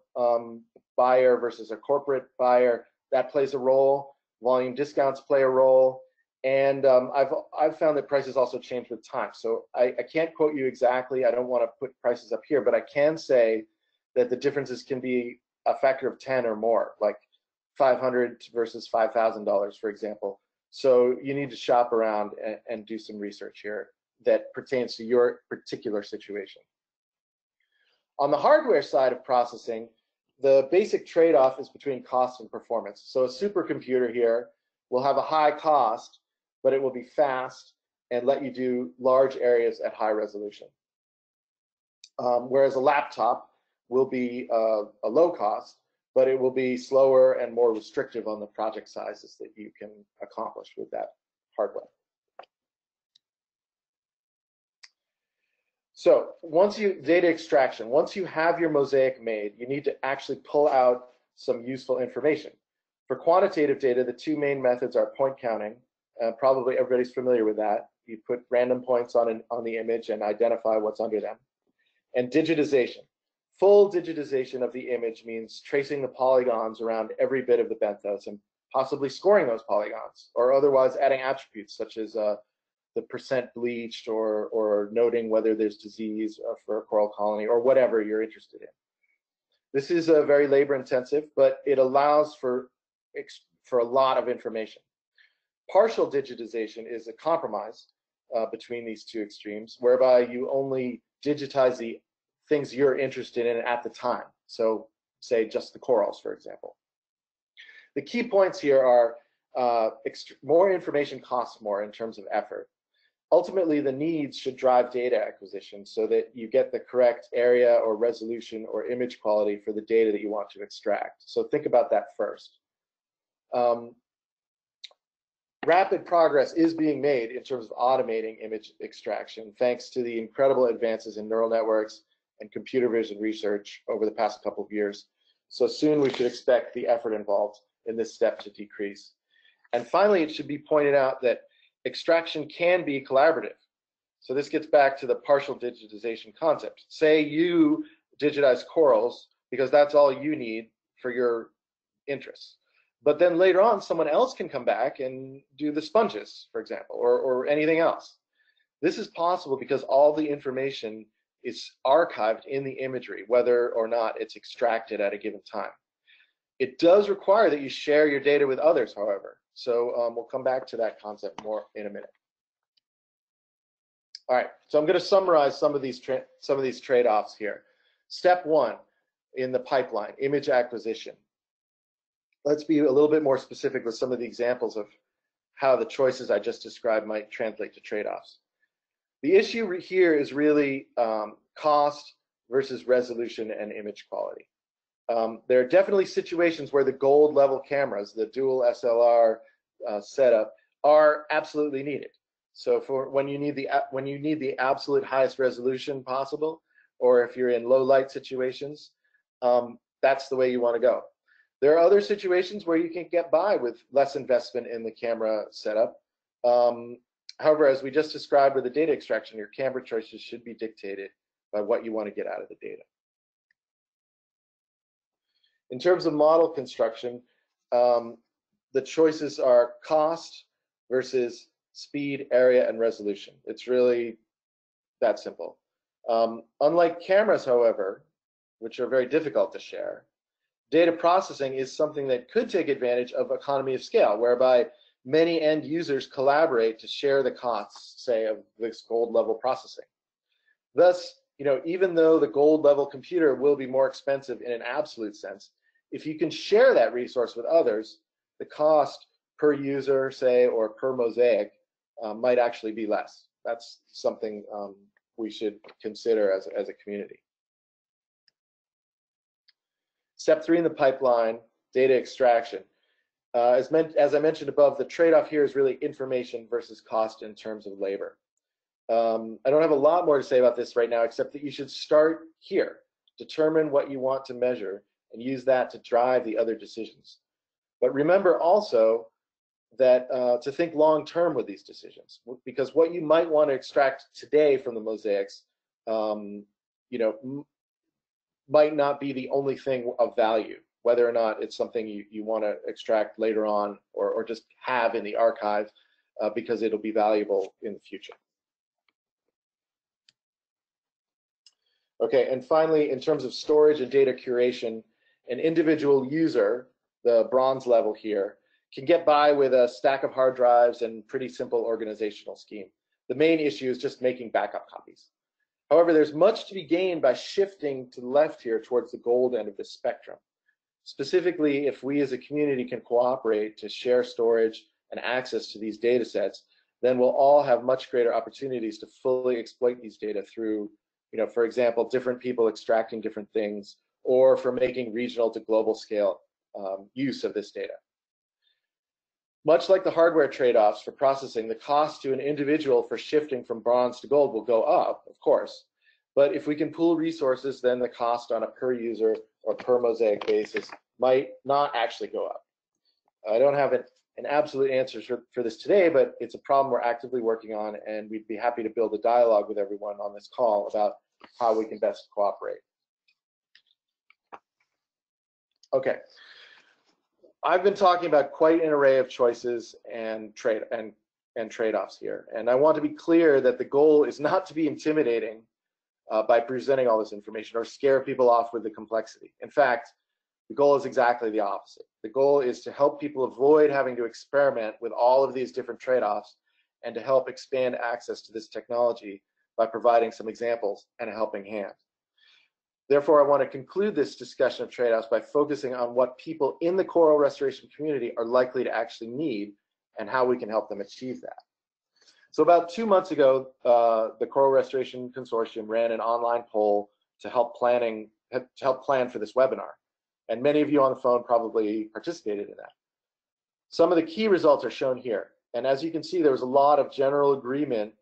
buyer versus a corporate buyer, that plays a role. Volume discounts play a role. And I've found that prices also change with time. So I can't quote you exactly. I don't want to put prices up here, but I can say that the differences can be a factor of 10 or more, like $500 versus $5,000, for example. So you need to shop around and do some research here that pertains to your particular situation. On the hardware side of processing, the basic trade-off is between cost and performance. So a supercomputer here will have a high cost, but it will be fast and let you do large areas at high resolution. Whereas a laptop will be a low cost, but it will be slower and more restrictive on the project sizes that you can accomplish with that hardware. So once you have your mosaic made, you need to actually pull out some useful information. For quantitative data, the two main methods are point counting. Probably everybody's familiar with that. You put random points on the image and identify what's under them. And digitization. Full digitization of the image means tracing the polygons around every bit of the benthos and possibly scoring those polygons, or otherwise adding attributes such as the percent bleached, or noting whether there's disease for a coral colony, or whatever you're interested in. This is very labor intensive, but it allows for a lot of information. Partial digitization is a compromise between these two extremes, whereby you only digitize the things you're interested in at the time. So say just the corals, for example. The key points here are more information costs more in terms of effort. Ultimately, the needs should drive data acquisition so that you get the correct area or resolution or image quality for the data that you want to extract. So think about that first. Rapid progress is being made in terms of automating image extraction, thanks to the incredible advances in neural networks and computer vision research over the past couple of years. So soon we should expect the effort involved in this step to decrease. And finally, it should be pointed out that extraction can be collaborative. So this gets back to the partial digitization concept. Say you digitize corals because that's all you need for your interests. But then later on, someone else can come back and do the sponges, for example, or anything else. This is possible because all the information is archived in the imagery, whether or not it's extracted at a given time. It does require that you share your data with others, however. So we'll come back to that concept more in a minute. All right, so I'm going to summarize some of these trade-offs here. Step one in the pipeline, image acquisition. Let's be a little bit more specific with some of the examples of how the choices I just described might translate to trade-offs. The issue here is really cost versus resolution and image quality. There are definitely situations where the gold level cameras, the dual SLR setup, are absolutely needed. So for when you need the absolute highest resolution possible, or if you're in low light situations, that's the way you want to go. There are other situations where you can get by with less investment in the camera setup. However, as we just described with the data extraction, your camera choices should be dictated by what you want to get out of the data. In terms of model construction, the choices are cost versus speed, area, and resolution. It's really that simple. Unlike cameras, however, which are very difficult to share, data processing is something that could take advantage of economy of scale, whereby many end users collaborate to share the costs, say, of this gold level processing. Thus, even though the gold level computer will be more expensive in an absolute sense, if you can share that resource with others, the cost per user, say, or per mosaic might actually be less. That's something we should consider as a community. Step three in the pipeline, data extraction. As I mentioned above, the trade-off here is really information versus cost in terms of labor. I don't have a lot more to say about this right now, except that you should start here. Determine what you want to measure and use that to drive the other decisions. But remember also that to think long-term with these decisions, because what you might want to extract today from the mosaics, might not be the only thing of value, whether or not it's something you want to extract later on, or just have in the archive because it'll be valuable in the future. Okay, and finally, in terms of storage and data curation, an individual user, the bronze level here, can get by with a stack of hard drives and pretty simple organizational scheme. The main issue is just making backup copies. However, there's much to be gained by shifting to the left here towards the gold end of the spectrum. Specifically, if we as a community can cooperate to share storage and access to these data sets, then we'll all have much greater opportunities to fully exploit these data through, for example, different people extracting different things, or for making regional to global scale use of this data. Much like the hardware trade-offs for processing, the cost to an individual for shifting from bronze to gold will go up, of course. But if we can pool resources, then the cost on a per user or per mosaic basis might not actually go up. I don't have an absolute answer for this today, but it's a problem we're actively working on, and we'd be happy to build a dialogue with everyone on this call about how we can best cooperate. Okay, I've been talking about quite an array of choices and trade-offs here, and I want to be clear that the goal is not to be intimidating by presenting all this information or scare people off with the complexity. In fact, the goal is exactly the opposite. The goal is to help people avoid having to experiment with all of these different trade-offs and to help expand access to this technology by providing some examples and a helping hand. Therefore, I want to conclude this discussion of trade-offs by focusing on what people in the coral restoration community are likely to actually need and how we can help them achieve that. So about 2 months ago, the Coral Restoration Consortium ran an online poll to help plan for this webinar. And many of you on the phone probably participated in that. Some of the key results are shown here. And as you can see, there was a lot of general agreement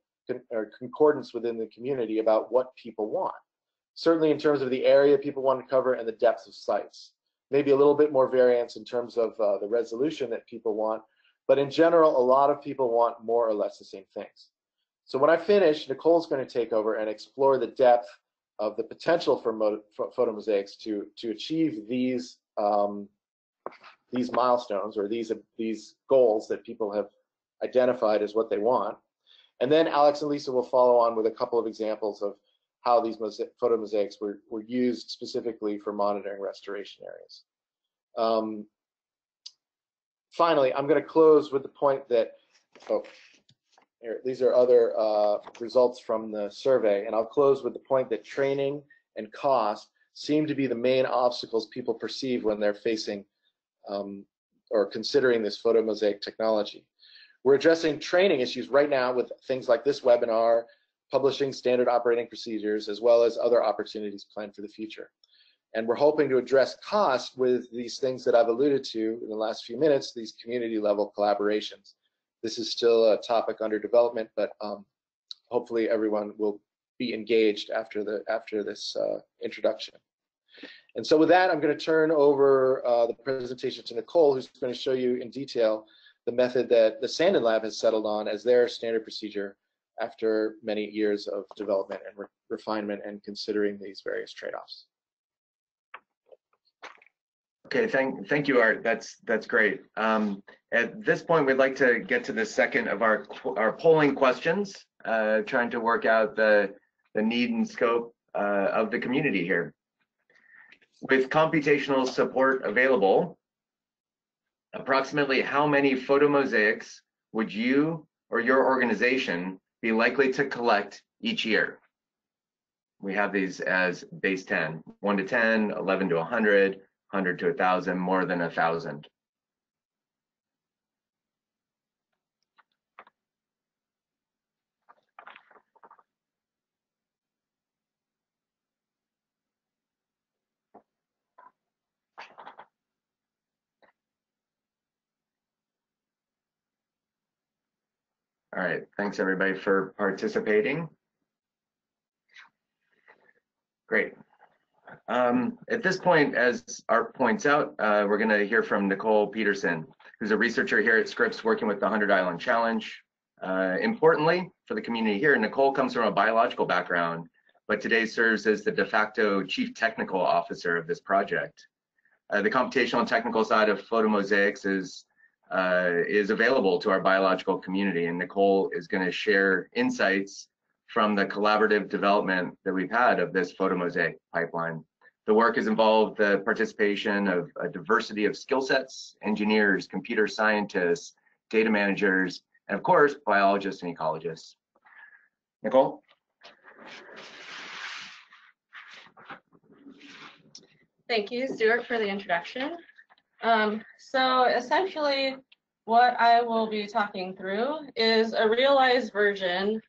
or concordance within the community about what people want. Certainly in terms of the area people want to cover and the depth of sites. Maybe a little bit more variance in terms of the resolution that people want, but in general, a lot of people want more or less the same things. So when I finish, Nicole's going to take over and explore the depth of the potential for photomosaics to achieve these milestones or these goals that people have identified as what they want. And then Alex and Lisa will follow on with a couple of examples of how these photomosaics were used specifically for monitoring restoration areas. Finally, I'm going to close with the point that, oh, here, these are other results from the survey, and I'll close with the point that training and cost seem to be the main obstacles people perceive when they're facing or considering this photomosaic technology. We're addressing training issues right now with things like this webinar, publishing standard operating procedures, as well as other opportunities planned for the future. And we're hoping to address cost with these things that I've alluded to in the last few minutes, these community level collaborations. This is still a topic under development, but hopefully everyone will be engaged after this introduction. And so with that, I'm going to turn over the presentation to Nicole, who's going to show you in detail the method that the Sandin Lab has settled on as their standard procedure after many years of development and refinement and considering these various trade-offs. Okay, thank you, Art. That's great. At this point, we'd like to get to the second of our polling questions, trying to work out the need and scope of the community here. With computational support available, approximately how many photomosaics would you or your organization be likely to collect each year? We have these as base 10, 1 to 10, 11 to 100, 100 to 1,000, more than 1,000. All right, thanks everybody for participating. Great. At this point, as Art points out, we're going to hear from Nicole Peterson, who's a researcher here at Scripps working with the 100 Island Challenge. Importantly for the community here, Nicole comes from a biological background, but today serves as the de facto chief technical officer of this project. The computational and technical side of photomosaics is available to our biological community, and Nicole is going to share insights from the collaborative development that we've had of this photomosaic pipeline. The work has involved the participation of a diversity of skill sets, engineers, computer scientists, data managers, and of course, biologists and ecologists. Nicole? Thank you, Stuart, for the introduction. So essentially, what I will be talking through is a realized version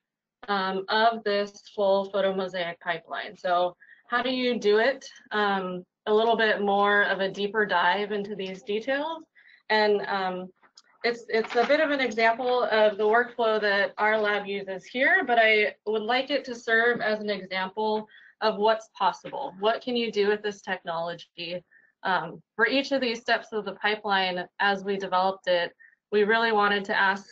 of this full photomosaic pipeline. So how do you do it? A little bit more of a deeper dive into these details. And it's a bit of an example of the workflow that our lab uses here, but I would like it to serve as an example of what's possible. What can you do with this technology? For each of these steps of the pipeline, as we developed it, we really wanted to ask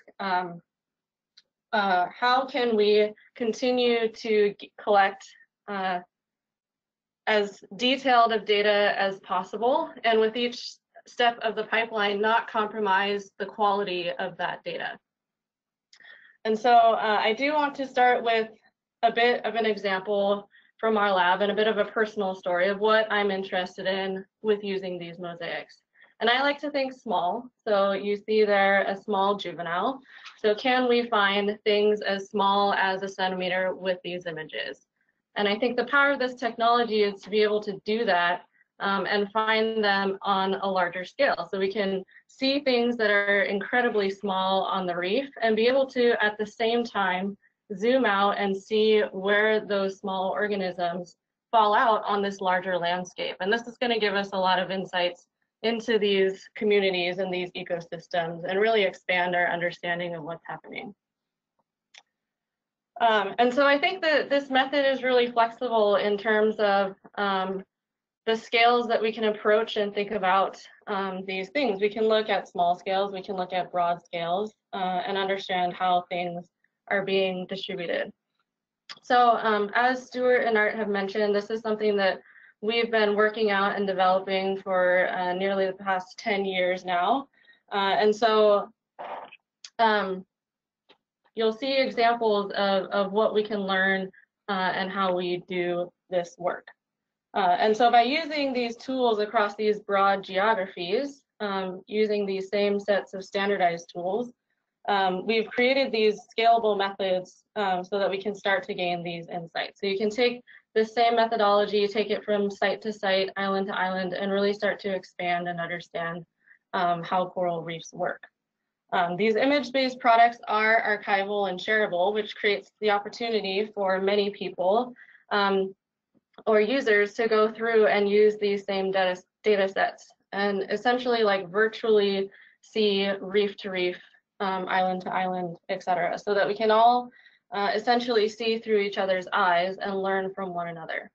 how can we continue to collect as detailed of data as possible, and with each step of the pipeline not compromise the quality of that data. And so I do want to start with a bit of an example from our lab and a bit of a personal story of what I'm interested in with using these mosaics. And I like to think small. So you see there a small juvenile. So can we find things as small as a centimeter with these images? And I think the power of this technology is to be able to do that and find them on a larger scale. So we can see things that are incredibly small on the reef and be able to, at the same time, zoom out and see where those small organisms fall out on this larger landscape. And this is going to give us a lot of insights into these communities and these ecosystems and really expand our understanding of what's happening. And so I think that this method is really flexible in terms of the scales that we can approach and think about these things. We can look at small scales, we can look at broad scales, and understand how things are being distributed. So as Stuart and Art have mentioned, this is something that we've been working out and developing for nearly the past 10 years now. And so you'll see examples of what we can learn and how we do this work. And so by using these tools across these broad geographies, using these same sets of standardized tools, we've created these scalable methods so that we can start to gain these insights. So you can take the same methodology, take it from site to site, island to island, and really start to expand and understand how coral reefs work. These image-based products are archival and shareable, which creates the opportunity for many people or users to go through and use these same data sets and essentially like virtually see reef to reef, island to island, etc., so that we can all essentially see through each other's eyes and learn from one another.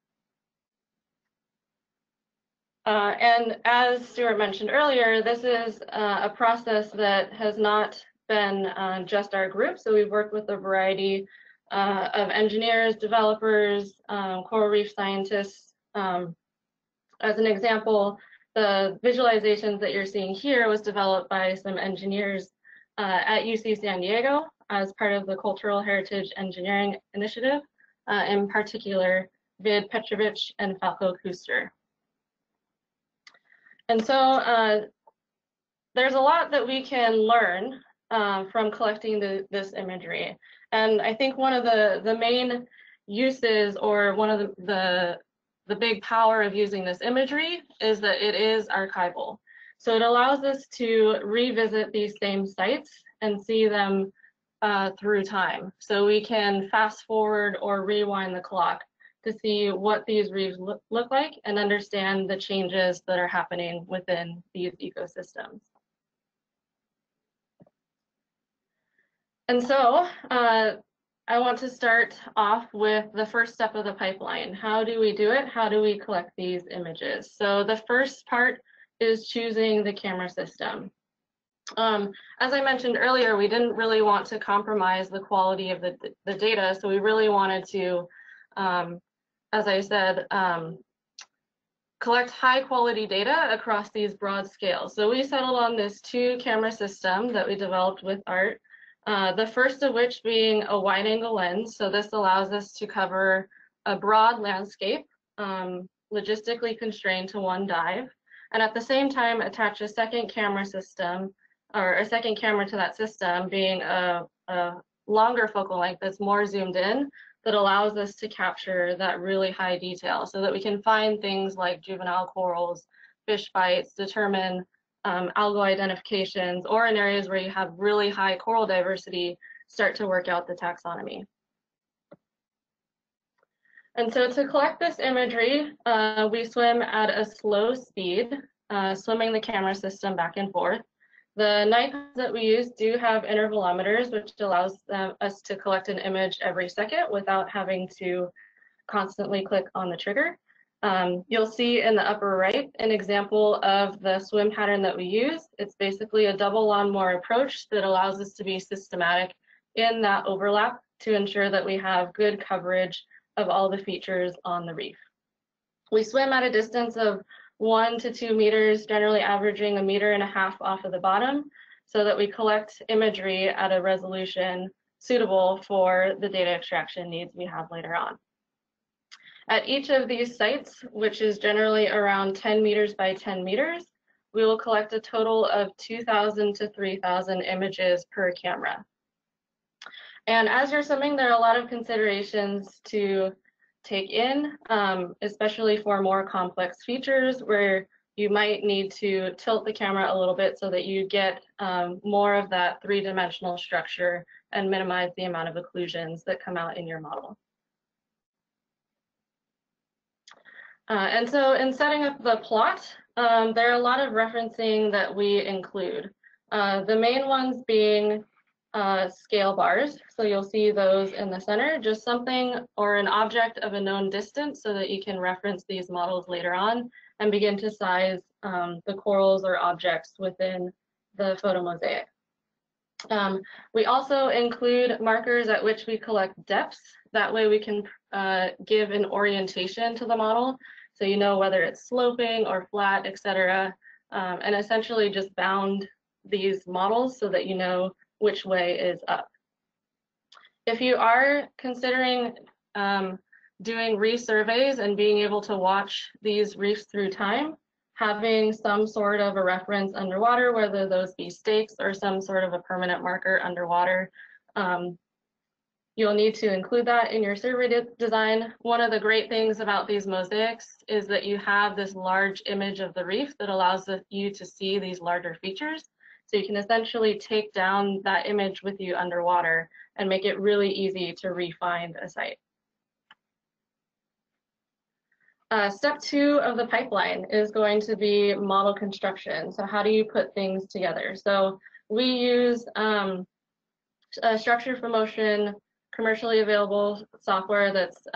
And as Stuart mentioned earlier, this is a process that has not been just our group. So we've worked with a variety of engineers, developers, coral reef scientists. As an example, the visualizations that you're seeing here was developed by some engineers at UC San Diego as part of the Cultural Heritage Engineering Initiative, in particular Vid Petrovic and Falco Kuster. And so there's a lot that we can learn from collecting this imagery. And I think one of the main uses, or one of the big power of using this imagery, is that it is archival. So it allows us to revisit these same sites and see them through time. So we can fast forward or rewind the clock to see what these reefs look like and understand the changes that are happening within these ecosystems. And so I want to start off with the first step of the pipeline. How do we do it? How do we collect these images? So the first part is choosing the camera system. As I mentioned earlier, we didn't really want to compromise the quality of the data, so we really wanted to, as I said, collect high quality data across these broad scales. So we settled on this two-camera system that we developed with Art, the first of which being a wide-angle lens. So this allows us to cover a broad landscape, logistically constrained to one dive, and at the same time attach a second camera system, or a second camera to that system, being a longer focal length that's more zoomed in, that allows us to capture that really high detail so that we can find things like juvenile corals, fish bites, determine algal identifications, or in areas where you have really high coral diversity, start to work out the taxonomy. And so to collect this imagery, we swim at a slow speed, swimming the camera system back and forth. The Nikons that we use do have intervalometers, which allows us to collect an image every second without having to constantly click on the trigger. You'll see in the upper right an example of the swim pattern that we use. It's basically a double lawnmower approach that allows us to be systematic in that overlap to ensure that we have good coverage of all the features on the reef. We swim at a distance of 1 to 2 meters, generally averaging 1.5 meters off of the bottom, so that we collect imagery at a resolution suitable for the data extraction needs we have later on. At each of these sites, which is generally around 10 meters by 10 meters, we will collect a total of 2,000 to 3,000 images per camera. And as you're swimming, there are a lot of considerations to take in, especially for more complex features where you might need to tilt the camera a little bit so that you get more of that three-dimensional structure and minimize the amount of occlusions that come out in your model. And so in setting up the plot, there are a lot of referencing that we include. The main ones being scale bars, so you'll see those in the center, just something or an object of a known distance so that you can reference these models later on and begin to size the corals or objects within the photomosaic. We also include markers at which we collect depths. That way we can give an orientation to the model so you know whether it's sloping or flat, etc., and essentially just bound these models so that you know which way is up. If you are considering doing reef surveys and being able to watch these reefs through time, having some sort of a reference underwater, whether those be stakes or some sort of a permanent marker underwater, you'll need to include that in your survey design. One of the great things about these mosaics is that you have this large image of the reef that allows you to see these larger features. So you can essentially take down that image with you underwater and make it really easy to re-find a site. Step two of the pipeline is going to be model construction. So how do you put things together? So we use a structure for motion commercially available software that's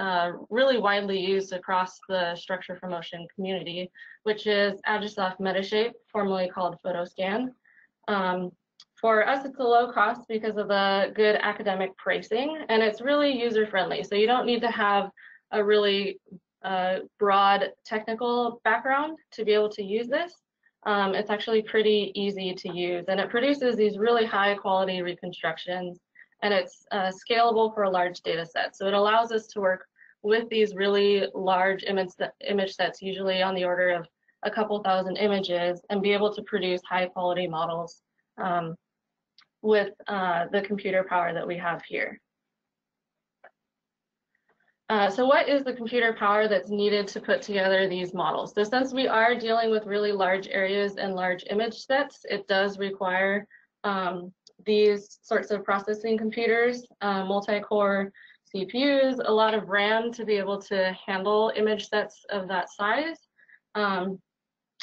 really widely used across the structure for motion community, which is Agisoft Metashape, formerly called Photoscan. For us, it's a low cost because of the good academic pricing, and it's really user-friendly. So you don't need to have a really broad technical background to be able to use this. It's actually pretty easy to use, and it produces these really high-quality reconstructions, and it's scalable for a large data set. So it allows us to work with these really large image sets, usually on the order of a couple thousand images, and be able to produce high quality models with the computer power that we have here. So what is the computer power that's needed to put together these models? So since we are dealing with really large areas and large image sets, it does require these sorts of processing computers, multi-core CPUs, a lot of RAM to be able to handle image sets of that size.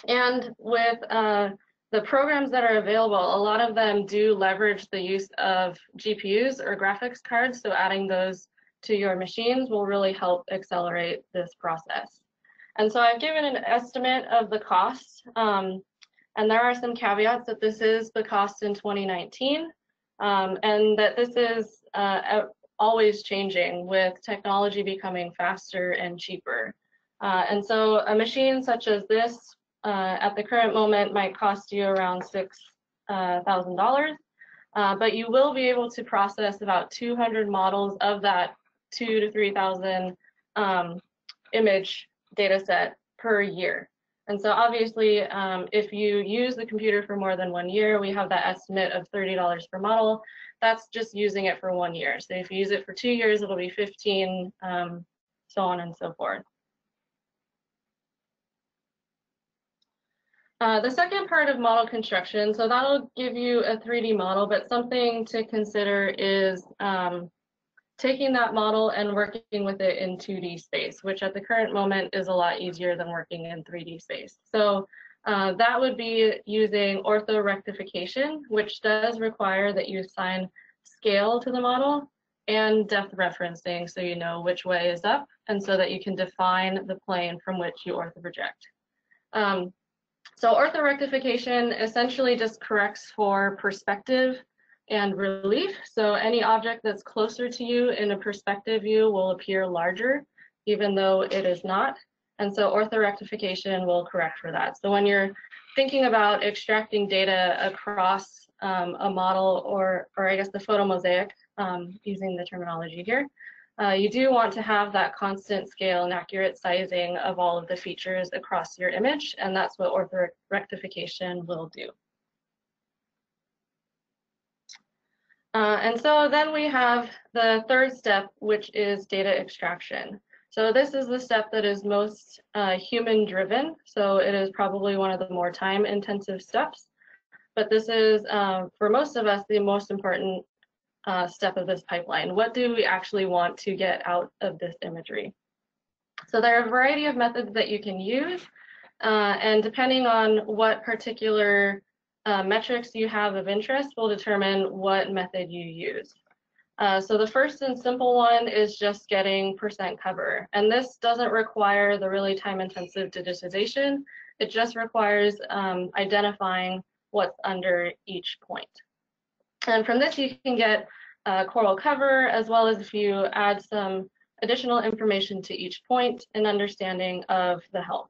And with the programs that are available, a lot of them do leverage the use of GPUs or graphics cards, so adding those to your machines will really help accelerate this process. And so I've given an estimate of the cost, and there are some caveats that this is the cost in 2019, and that this is always changing with technology becoming faster and cheaper. And so a machine such as this at the current moment might cost you around $6,000, but you will be able to process about 200 models of that 2,000 to 3,000 image data set per year. And so obviously, if you use the computer for more than 1 year, we have that estimate of $30 per model. That's just using it for 1 year. So if you use it for 2 years, it'll be 15, so on and so forth. The second part of model construction, so that'll give you a 3D model, but something to consider is taking that model and working with it in 2D space, which at the current moment is a lot easier than working in 3D space. So that would be using orthorectification, which does require that you assign scale to the model, and depth referencing, so you know which way is up and so that you can define the plane from which you ortho project. So ortho rectification essentially just corrects for perspective and relief. So any object that's closer to you in a perspective view will appear larger, even though it is not. And so ortho rectification will correct for that. So when you're thinking about extracting data across a model or I guess the photomosaic, using the terminology here, you do want to have that constant scale and accurate sizing of all of the features across your image, and that's what ortho rectification will do. And so then we have the third step, which is data extraction. So this is the step that is most human driven. So it is probably one of the more time intensive steps, but this is for most of us the most important step of this pipeline. What do we actually want to get out of this imagery? So there are a variety of methods that you can use, and depending on what particular metrics you have of interest will determine what method you use. So the first and simple one is just getting percent cover, and this doesn't require the really time-intensive digitization. It just requires identifying what's under each point. And from this, you can get coral cover, as well as if you add some additional information to each point, an understanding of the health.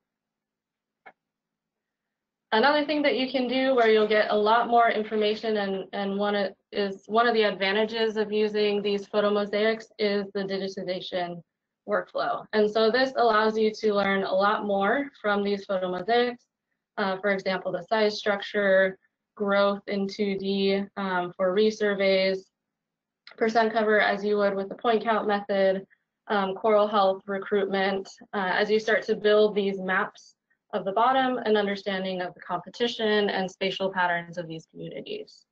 Another thing that you can do where you'll get a lot more information, and one of the advantages of using these photomosaics is the digitization workflow. And so this allows you to learn a lot more from these photomosaics, for example, the size structure, growth in 2D for resurveys, percent cover as you would with the point count method, coral health, recruitment, as you start to build these maps of the bottom, an understanding of the competition and spatial patterns of these communities.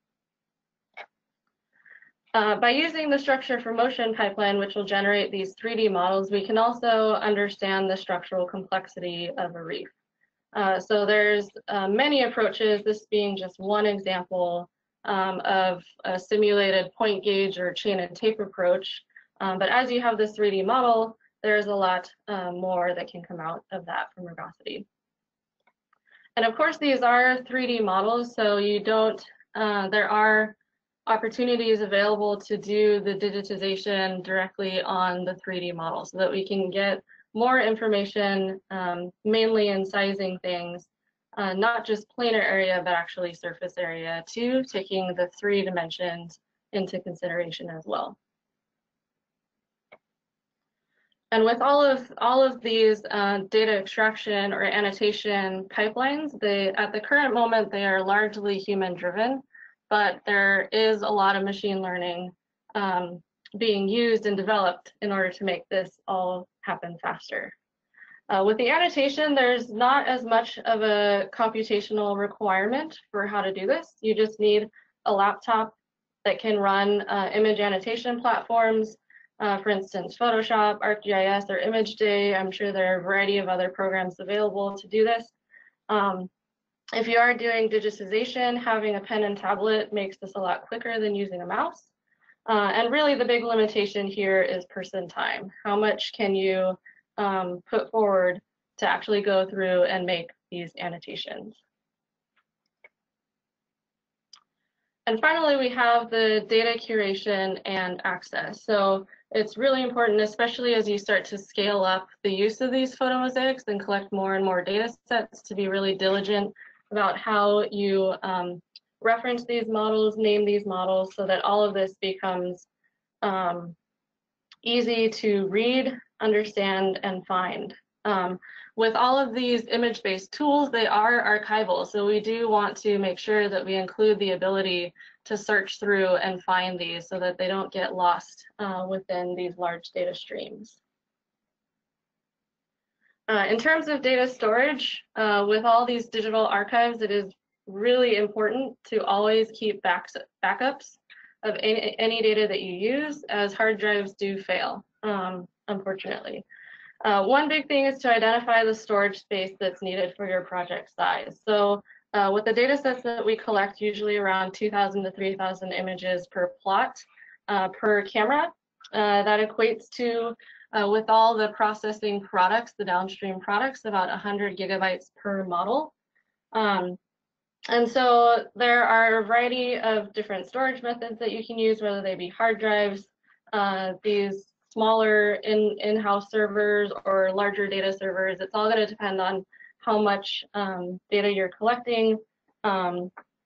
By using the structure for motion pipeline, which will generate these 3D models, we can also understand the structural complexity of a reef. So there's many approaches, this being just one example of a simulated point gauge or chain and tape approach. But as you have this 3D model, there's a lot more that can come out of that from Rugosity. And of course, these are 3D models, so you don't, there are opportunities available to do the digitization directly on the 3D model so that we can get more information, mainly in sizing things, not just planar area, but actually surface area too, taking the three dimensions into consideration as well. And with all of these data extraction or annotation pipelines, at the current moment, they are largely human driven, but there is a lot of machine learning being used and developed in order to make this all happen faster. With the annotation, there's not as much of a computational requirement for how to do this. You just need a laptop that can run image annotation platforms, for instance, Photoshop, ArcGIS, or ImageJ. I'm sure there are a variety of other programs available to do this. If you are doing digitization, having a pen and tablet makes this a lot quicker than using a mouse. And really the big limitation here is person time. How much can you put forward to actually go through and make these annotations? And finally, we have the data curation and access. So it's really important, especially as you start to scale up the use of these photomosaics and collect more and more data sets, to be really diligent about how you reference these models, name these models, so that all of this becomes easy to read, understand, and find. With all of these image-based tools, they are archival, so we do want to make sure that we include the ability to search through and find these so that they don't get lost within these large data streams. In terms of data storage, with all these digital archives, it is really important to always keep backups of any data that you use, as hard drives do fail, unfortunately. One big thing is to identify the storage space that's needed for your project size. So with the data sets that we collect, usually around 2,000 to 3,000 images per plot per camera, That equates to, with all the processing products, the downstream products, about 100 gigabytes per model. And so there are a variety of different storage methods that you can use, whether they be hard drives, these smaller in-house servers, or larger data servers. It's all going to depend on how much data you're collecting.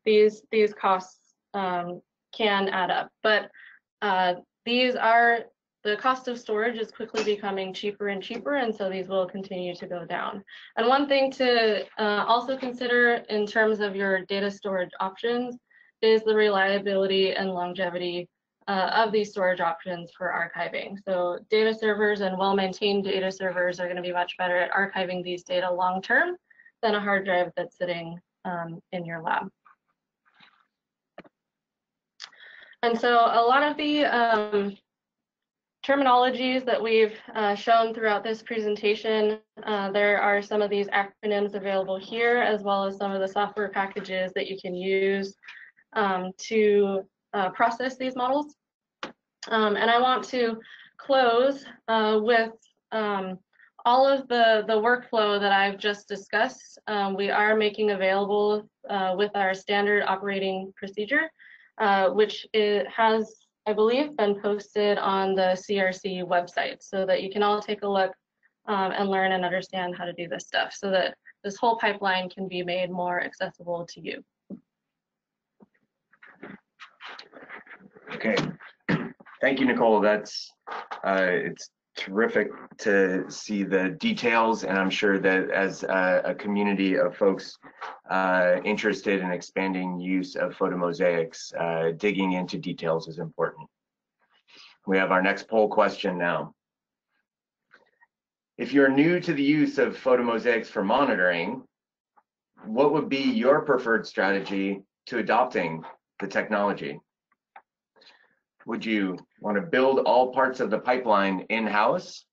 These costs can add up, but these are, the cost of storage is quickly becoming cheaper and cheaper, and so these will continue to go down. And one thing to also consider in terms of your data storage options is the reliability and longevity of these storage options for archiving. So data servers and well-maintained data servers are going to be much better at archiving these data long-term than a hard drive that's sitting in your lab. And so a lot of the terminologies that we've shown throughout this presentation, there are some of these acronyms available here, as well as some of the software packages that you can use to process these models. And I want to close with all of the workflow that I've just discussed. We are making available with our standard operating procedure, which has, I believe, been posted on the CRC website, so that you can all take a look and learn and understand how to do this stuff, so that this whole pipeline can be made more accessible to you. Okay, thank you, Nicole. That's it's terrific to see the details, and I'm sure that as a community of folks interested in expanding use of photomosaics, digging into details is important. We have our next poll question now. If you're new to the use of photomosaics for monitoring, what would be your preferred strategy to adopting the technology? Would you want to build all parts of the pipeline in-house?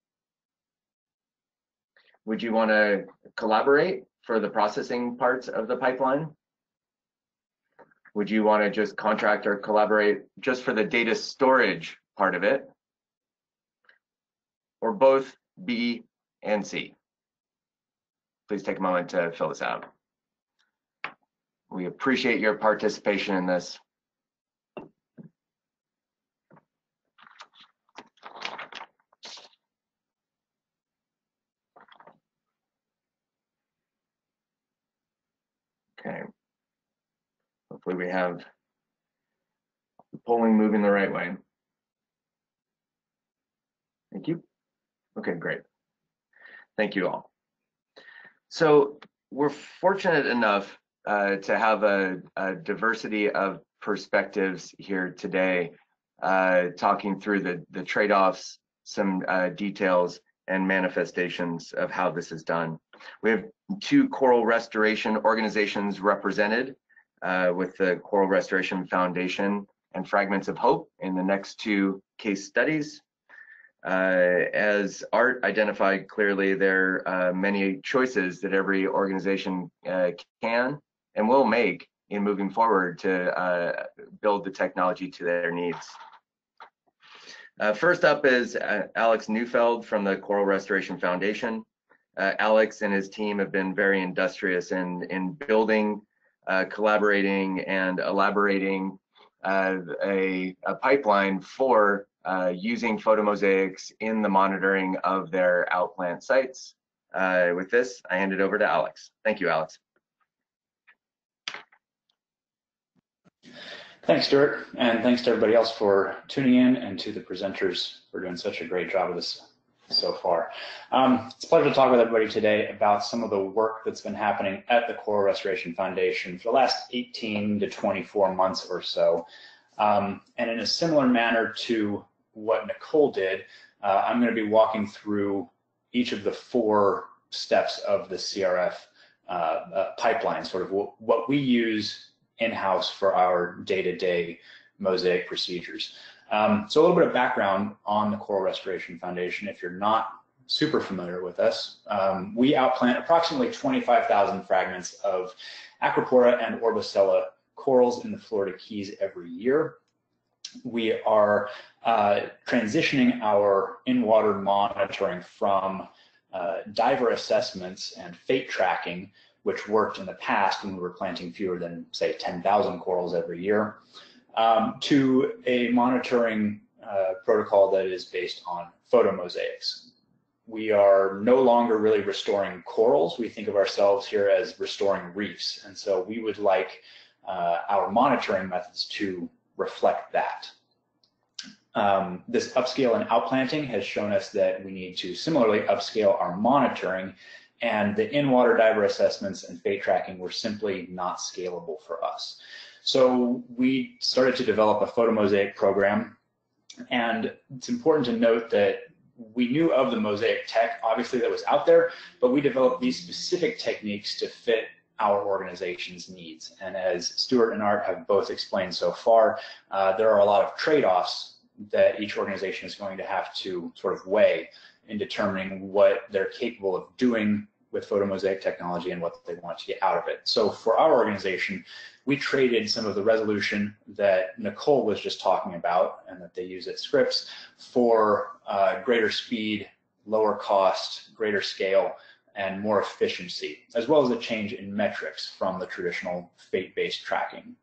Would you want to collaborate for the processing parts of the pipeline? Would you want to just contract or collaborate just for the data storage part of it? Or both B and C? Please take a moment to fill this out. We appreciate your participation in this. Okay, hopefully we have the polling moving the right way. Thank you. Okay, great. Thank you all. So we're fortunate enough to have a diversity of perspectives here today, talking through the trade-offs, some details, and manifestations of how this is done. We have two coral restoration organizations represented with the Coral Restoration Foundation and Fragments of Hope in the next two case studies. As Art identified clearly, there are many choices that every organization can and will make in moving forward to build the technology to their needs. First up is Alex Neufeld from the Coral Restoration Foundation. Alex and his team have been very industrious in building, collaborating, and elaborating a pipeline for using photomosaics in the monitoring of their outplant sites. With this, I hand it over to Alex. Thank you, Alex. Thanks, Stuart, and thanks to everybody else for tuning in, and to the presenters for doing such a great job of this so far. It's a pleasure to talk with everybody today about some of the work that's been happening at the Coral Restoration Foundation for the last 18 to 24 months or so. And in a similar manner to what Nicole did, I'm going to be walking through each of the four steps of the CRF pipeline, sort of what we use in-house for our day-to-day mosaic procedures. So a little bit of background on the Coral Restoration Foundation, if you're not super familiar with us. We outplant approximately 25,000 fragments of Acropora and Orbicella corals in the Florida Keys every year. we are transitioning our in-water monitoring from diver assessments and fate tracking, which worked in the past when we were planting fewer than, say, 10,000 corals every year, to a monitoring protocol that is based on photomosaics. We are no longer really restoring corals. We think of ourselves here as restoring reefs. And so we would like our monitoring methods to reflect that. This upscale and outplanting has shown us that we need to similarly upscale our monitoring, and the in-water diver assessments and fate tracking were simply not scalable for us. So we started to develop a photomosaic program, and it's important to note that we knew of the mosaic tech, obviously, that was out there, but we developed these specific techniques to fit our organization's needs. And as Stuart and Art have both explained so far, there are a lot of trade-offs that each organization is going to have to sort of weigh in determining what they're capable of doing with photomosaic technology and what they want to get out of it. So for our organization, we traded some of the resolution that Nicole was just talking about and that they use at Scripps for greater speed, lower cost, greater scale, and more efficiency, as well as a change in metrics from the traditional fate-based tracking.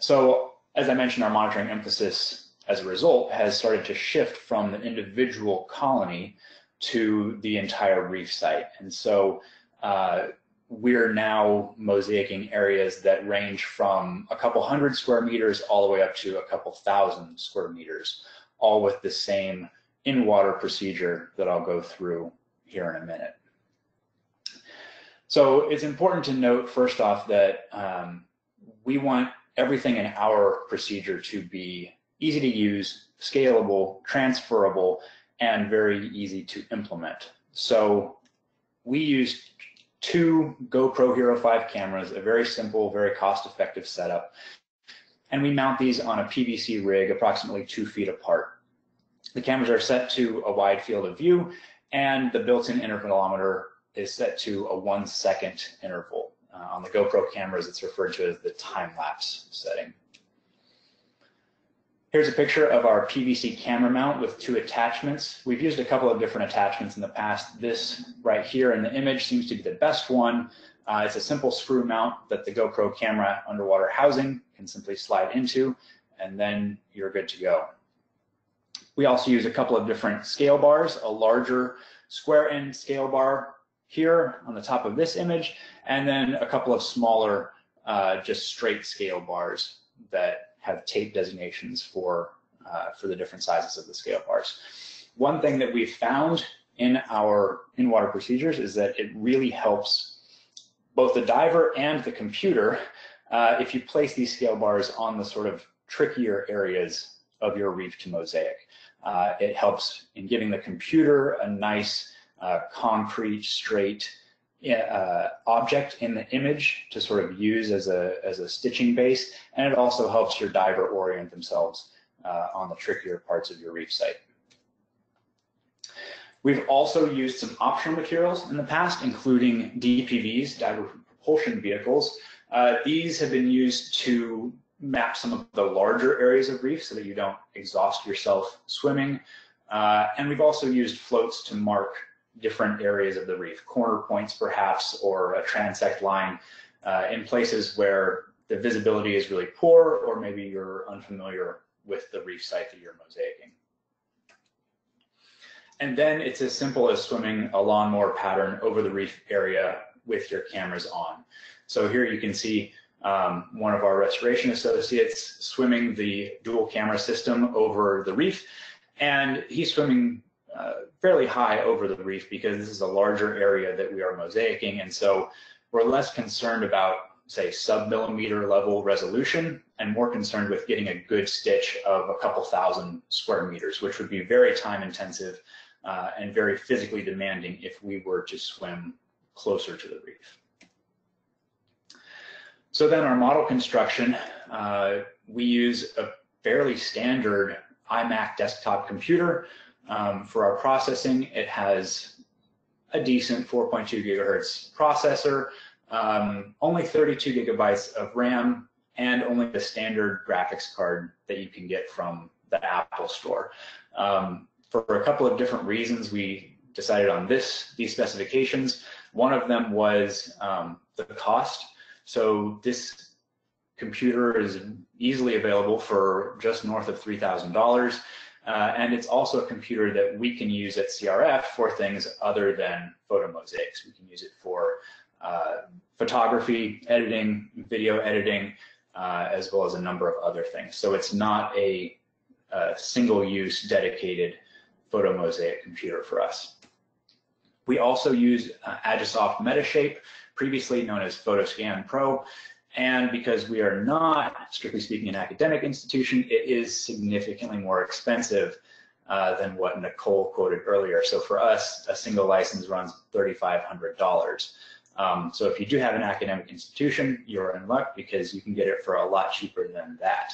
So as I mentioned, our monitoring emphasis as a result has started to shift from the individual colony to the entire reef site. And so we're now mosaicing areas that range from a couple hundred square meters all the way up to a couple thousand square meters, all with the same in-water procedure that I'll go through here in a minute. So it's important to note, first off, that we want everything in our procedure to be easy to use, scalable, transferable, and very easy to implement. So we used two GoPro Hero 5 cameras, a very simple, very cost-effective setup, and we mount these on a PVC rig approximately 2 feet apart. The cameras are set to a wide field of view, and the built-in intervalometer is set to a 1-second interval. On the GoPro cameras, it's referred to as the time-lapse setting. Here's a picture of our PVC camera mount with two attachments. We've used a couple of different attachments in the past. This right here in the image seems to be the best one. It's a simple screw mount that the GoPro camera underwater housing can simply slide into, and then you're good to go. We also use a couple of different scale bars, a larger square end scale bar here on the top of this image, and then a couple of smaller just straight scale bars that have tape designations for the different sizes of the scale bars. One thing that we've found in our in-water procedures is that it really helps both the diver and the computer if you place these scale bars on the sort of trickier areas of your reef to mosaic. It helps in giving the computer a nice concrete, straight object in the image to sort of use as a stitching base, and it also helps your diver orient themselves on the trickier parts of your reef site. We've also used some optional materials in the past, including DPVs, diver propulsion vehicles. These have been used to map some of the larger areas of reef so that you don't exhaust yourself swimming, and we've also used floats to mark different areas of the reef, corner points perhaps, or a transect line in places where the visibility is really poor, or maybe you're unfamiliar with the reef site that you're mosaicing. And then it's as simple as swimming a lawnmower pattern over the reef area with your cameras on. So here you can see one of our restoration associates swimming the dual camera system over the reef, and he's swimming fairly high over the reef because this is a larger area that we are mosaicing, and so we're less concerned about, say, sub-millimeter level resolution and more concerned with getting a good stitch of a couple thousand square meters, which would be very time intensive and very physically demanding if we were to swim closer to the reef. So then our model construction, we use a fairly standard iMac desktop computer. For our processing, it has a decent 4.2 gigahertz processor, only 32 gigabytes of RAM, and only the standard graphics card that you can get from the Apple Store. For a couple of different reasons, we decided on these specifications. One of them was the cost. So this computer is easily available for just north of $3,000. And it's also a computer that we can use at CRF for things other than photomosaics. We can use it for photography, editing, video editing, as well as a number of other things. So it's not a single-use dedicated photomosaic computer for us. We also use Agisoft Metashape, previously known as Photoscan Pro. And because we are not, strictly speaking, an academic institution, it is significantly more expensive than what Nicole quoted earlier. So for us, a single license runs $3,500. So if you do have an academic institution, you're in luck because you can get it for a lot cheaper than that.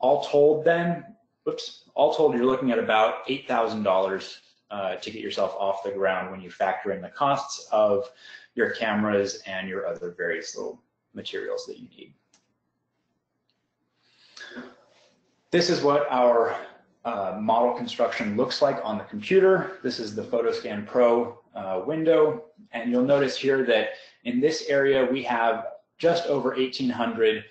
All told then, you're looking at about $8,000 to get yourself off the ground when you factor in the costs of your cameras and your other various little materials that you need. This is what our model construction looks like on the computer. This is the Photoscan Pro window, and you'll notice here that in this area we have just over 1,800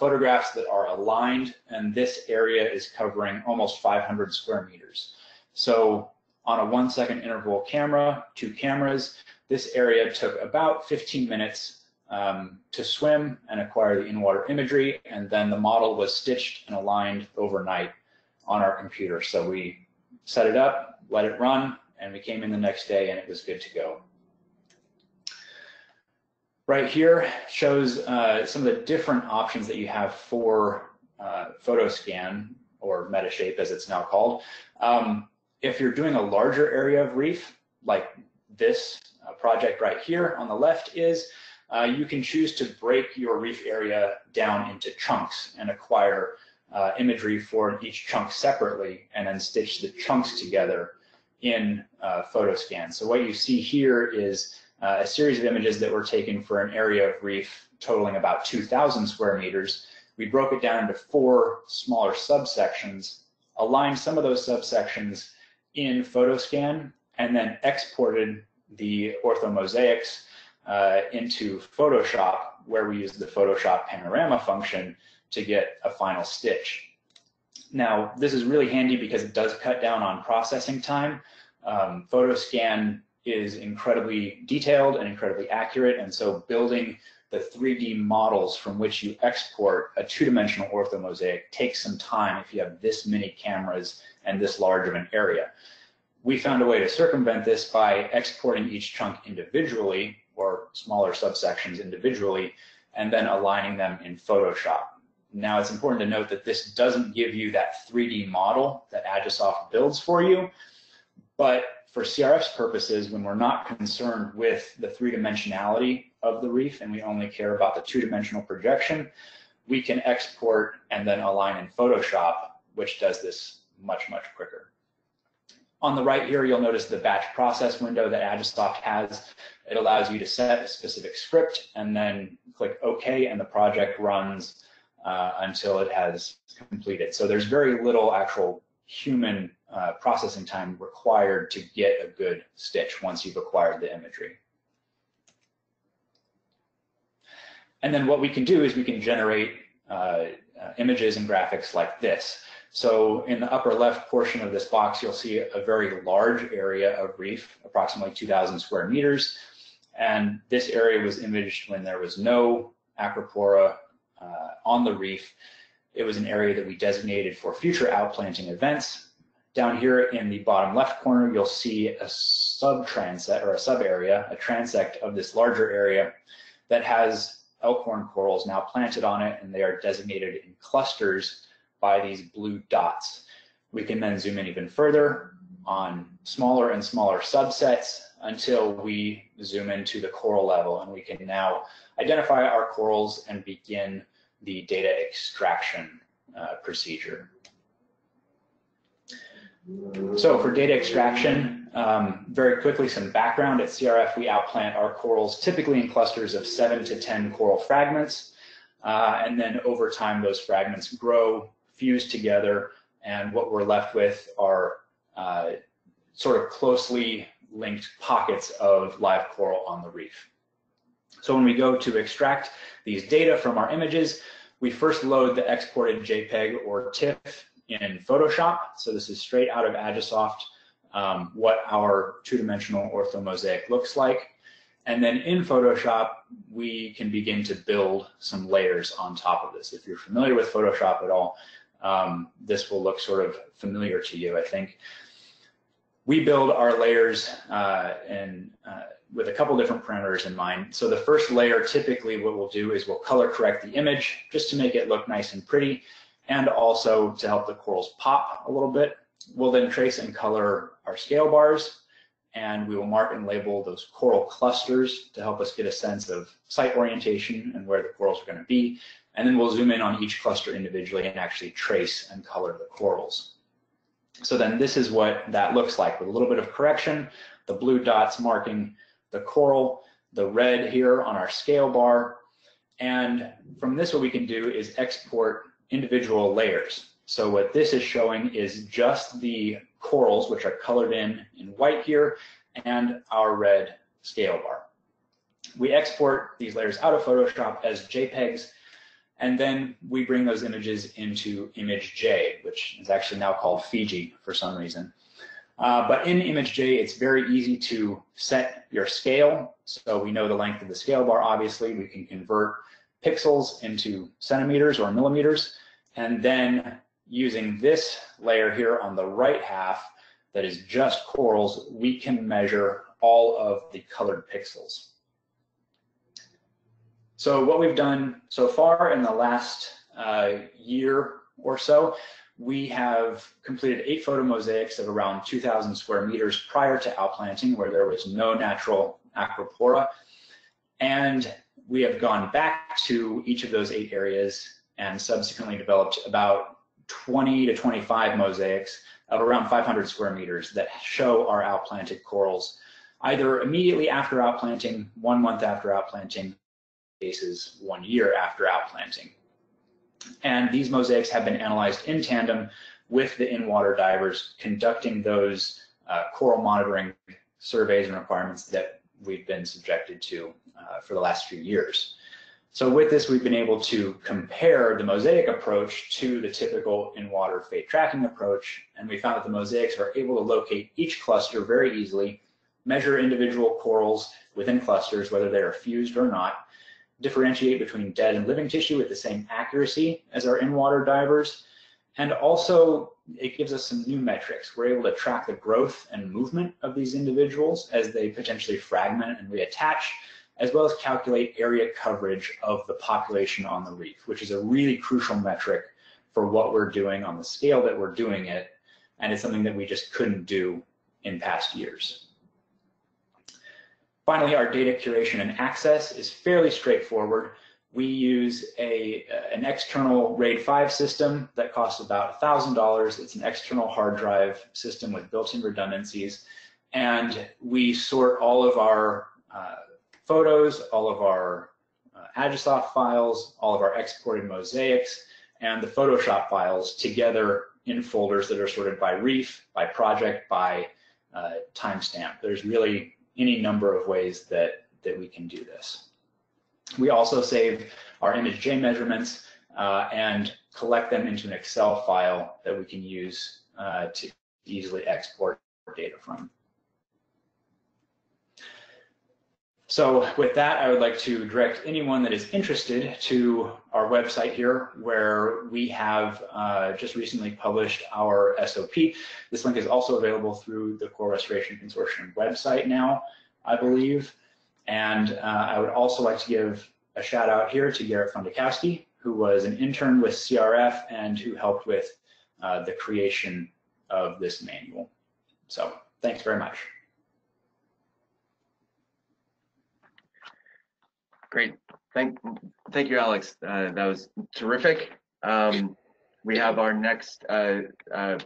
photographs that are aligned, and this area is covering almost 500 square meters. So on a 1-second interval camera, 2 cameras, this area took about 15 minutes to swim and acquire the in-water imagery, and then the model was stitched and aligned overnight on our computer. So we set it up, let it run, and we came in the next day and it was good to go. Right here shows some of the different options that you have for Photoscan, or Metashape as it's now called. If you're doing a larger area of reef, like this project right here on the left is, you can choose to break your reef area down into chunks and acquire imagery for each chunk separately and then stitch the chunks together in Photoscan. So what you see here is a series of images that were taken for an area of reef totaling about 2,000 square meters. We broke it down into 4 smaller subsections, aligned some of those subsections in Photoscan, and then exported the orthomosaics into Photoshop, where we use the Photoshop panorama function to get a final stitch. Now, this is really handy because it does cut down on processing time. Photoscan is incredibly detailed and incredibly accurate, and so building the 3D models from which you export a 2-dimensional orthomosaic takes some time if you have this many cameras and this large of an area. We found a way to circumvent this by exporting each chunk individually, or smaller subsections individually, and then aligning them in Photoshop. Now, it's important to note that this doesn't give you that 3D model that Agisoft builds for you, but for CRF's purposes, when we're not concerned with the 3-dimensionality of the reef and we only care about the 2-dimensional projection, we can export and then align in Photoshop, which does this much, much quicker. On the right here, you'll notice the batch process window that Agisoft has. It allows you to set a specific script and then click OK, and the project runs until it has completed. So there's very little actual human processing time required to get a good stitch once you've acquired the imagery. And then what we can do is we can generate images and graphics like this. So in the upper left portion of this box, you'll see a very large area of reef, approximately 2,000 square meters. And this area was imaged when there was no Acropora on the reef. It was an area that we designated for future outplanting events. Down here in the bottom left corner, you'll see a sub-transect, or a sub-area, a transect of this larger area that has elkhorn corals now planted on it, and they are designated in clusters by these blue dots. We can then zoom in even further on smaller and smaller subsets until we zoom into the coral level, and we can now identify our corals and begin the data extraction procedure. So for data extraction, very quickly, some background. At CRF, we outplant our corals typically in clusters of 7 to 10 coral fragments. And then over time, those fragments grow, fuse together, and what we're left with are sort of closely linked pockets of live coral on the reef. So when we go to extract these data from our images, we first load the exported JPEG or TIFF in Photoshop. So this is straight out of Agisoft, what our two-dimensional orthomosaic looks like. And then in Photoshop, we can begin to build some layers on top of this. If you're familiar with Photoshop at all, this will look sort of familiar to you, I think. We build our layers with a couple different parameters in mind. So the first layer, typically what we'll do is we'll color correct the image just to make it look nice and pretty, and also to help the corals pop a little bit. We'll then trace and color our scale bars, and we will mark and label those coral clusters to help us get a sense of site orientation and where the corals are going to be. And then we'll zoom in on each cluster individually and actually trace and color the corals. So then this is what that looks like with a little bit of correction, the blue dots marking the coral, the red here on our scale bar. And from this, what we can do is export individual layers. So what this is showing is just the corals, which are colored in white here, and our red scale bar. We export these layers out of Photoshop as JPEGs, and then we bring those images into ImageJ, which is actually now called Fiji for some reason. But in ImageJ, it's very easy to set your scale. So we know the length of the scale bar, obviously. We can convert pixels into centimeters or millimeters, and then using this layer here on the right half that is just corals, we can measure all of the colored pixels. So what we've done so far in the last year or so, we have completed 8 photomosaics of around 2,000 square meters prior to outplanting, where there was no natural aquaporin. And we have gone back to each of those 8 areas and subsequently developed about 20 to 25 mosaics of around 500 square meters that show our outplanted corals, either immediately after outplanting, 1 month after outplanting, cases 1 year after outplanting. And these mosaics have been analyzed in tandem with the in-water divers conducting those coral monitoring surveys and requirements that we've been subjected to for the last few years. So with this, we've been able to compare the mosaic approach to the typical in-water fate tracking approach, and we found that the mosaics are able to locate each cluster very easily, measure individual corals within clusters, whether they are fused or not, differentiate between dead and living tissue with the same accuracy as our in-water divers, and also it gives us some new metrics. We're able to track the growth and movement of these individuals as they potentially fragment and reattach, as well as calculate area coverage of the population on the reef, which is a really crucial metric for what we're doing on the scale that we're doing it, and it's something that we just couldn't do in past years. Finally, our data curation and access is fairly straightforward. We use an external RAID 5 system that costs about $1,000. It's an external hard drive system with built-in redundancies, and we sort all of our photos, all of our Agisoft files, all of our exported mosaics, and the Photoshop files together in folders that are sorted by reef, by project, by timestamp. There's really any number of ways that we can do this. We also save our ImageJ measurements and collect them into an Excel file that we can use to easily export data from. So with that, I would like to direct anyone that is interested to our website here, where we have just recently published our SOP. This link is also available through the Coral Restoration Consortium website now, I believe. And I would also like to give a shout out here to Garrett Fundakowski, who was an intern with CRF and who helped with the creation of this manual. So thanks very much. Great. Thank you, Alex. That was terrific. We have our next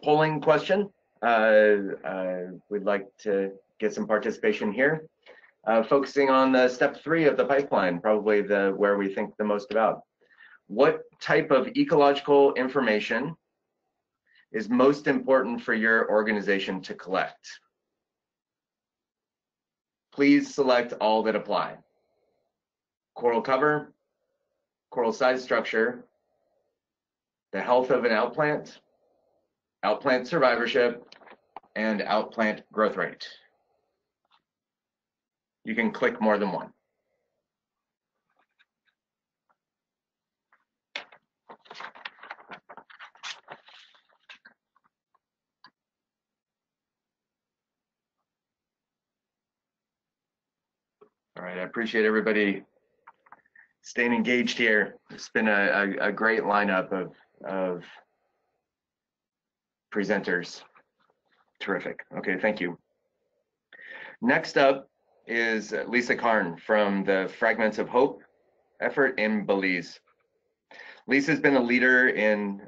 polling question. We'd like to get some participation here, focusing on step 3 of the pipeline, probably where we think the most about. what type of ecological information is most important for your organization to collect. Please select all that apply. Coral cover, coral size structure, the health of an outplant, outplant survivorship, and outplant growth rate. You can click more than one. All right, I appreciate everybody staying engaged here. It's been a great lineup of presenters. Terrific. Okay, thank you. Next up is Lisa Karn from the Fragments of Hope effort in Belize. Lisa's been a leader in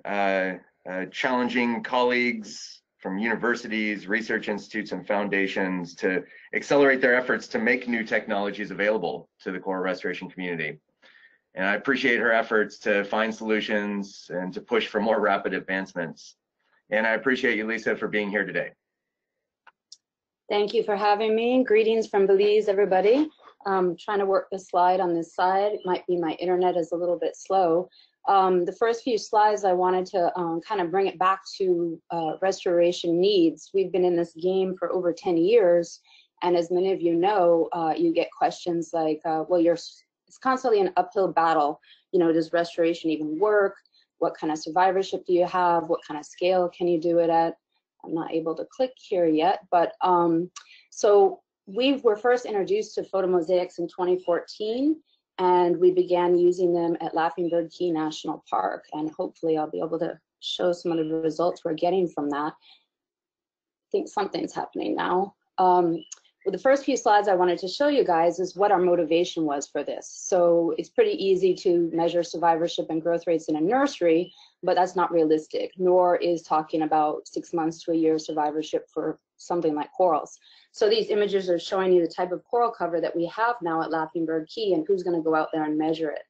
challenging colleagues from universities, research institutes, and foundations to accelerate their efforts to make new technologies available to the coral restoration community. And I appreciate her efforts to find solutions and to push for more rapid advancements. And I appreciate you, Lisa, for being here today. Thank you for having me. Greetings from Belize, everybody. I'm trying to work the slide on this side. It might be my internet is a little bit slow. The first few slides, I wanted to kind of bring it back to restoration needs. We've been in this game for over 10 years. And as many of you know, you get questions like, well, it's constantly an uphill battle. You know, does restoration even work? What kind of survivorship do you have? What kind of scale can you do it at? I'm not able to click here yet, but so we were first introduced to photomosaics in 2014, and we began using them at Laughing Bird Key National Park, and hopefully I'll be able to show some of the results we're getting from that. I think something's happening now. Well, the first few slides I wanted to show you guys is what our motivation was for this. So it's pretty easy to measure survivorship and growth rates in a nursery, but that's not realistic, nor is talking about 6 months to a year survivorship for something like corals. So these images are showing you the type of coral cover that we have now at Laughing Bird Key and who's going to go out there and measure it.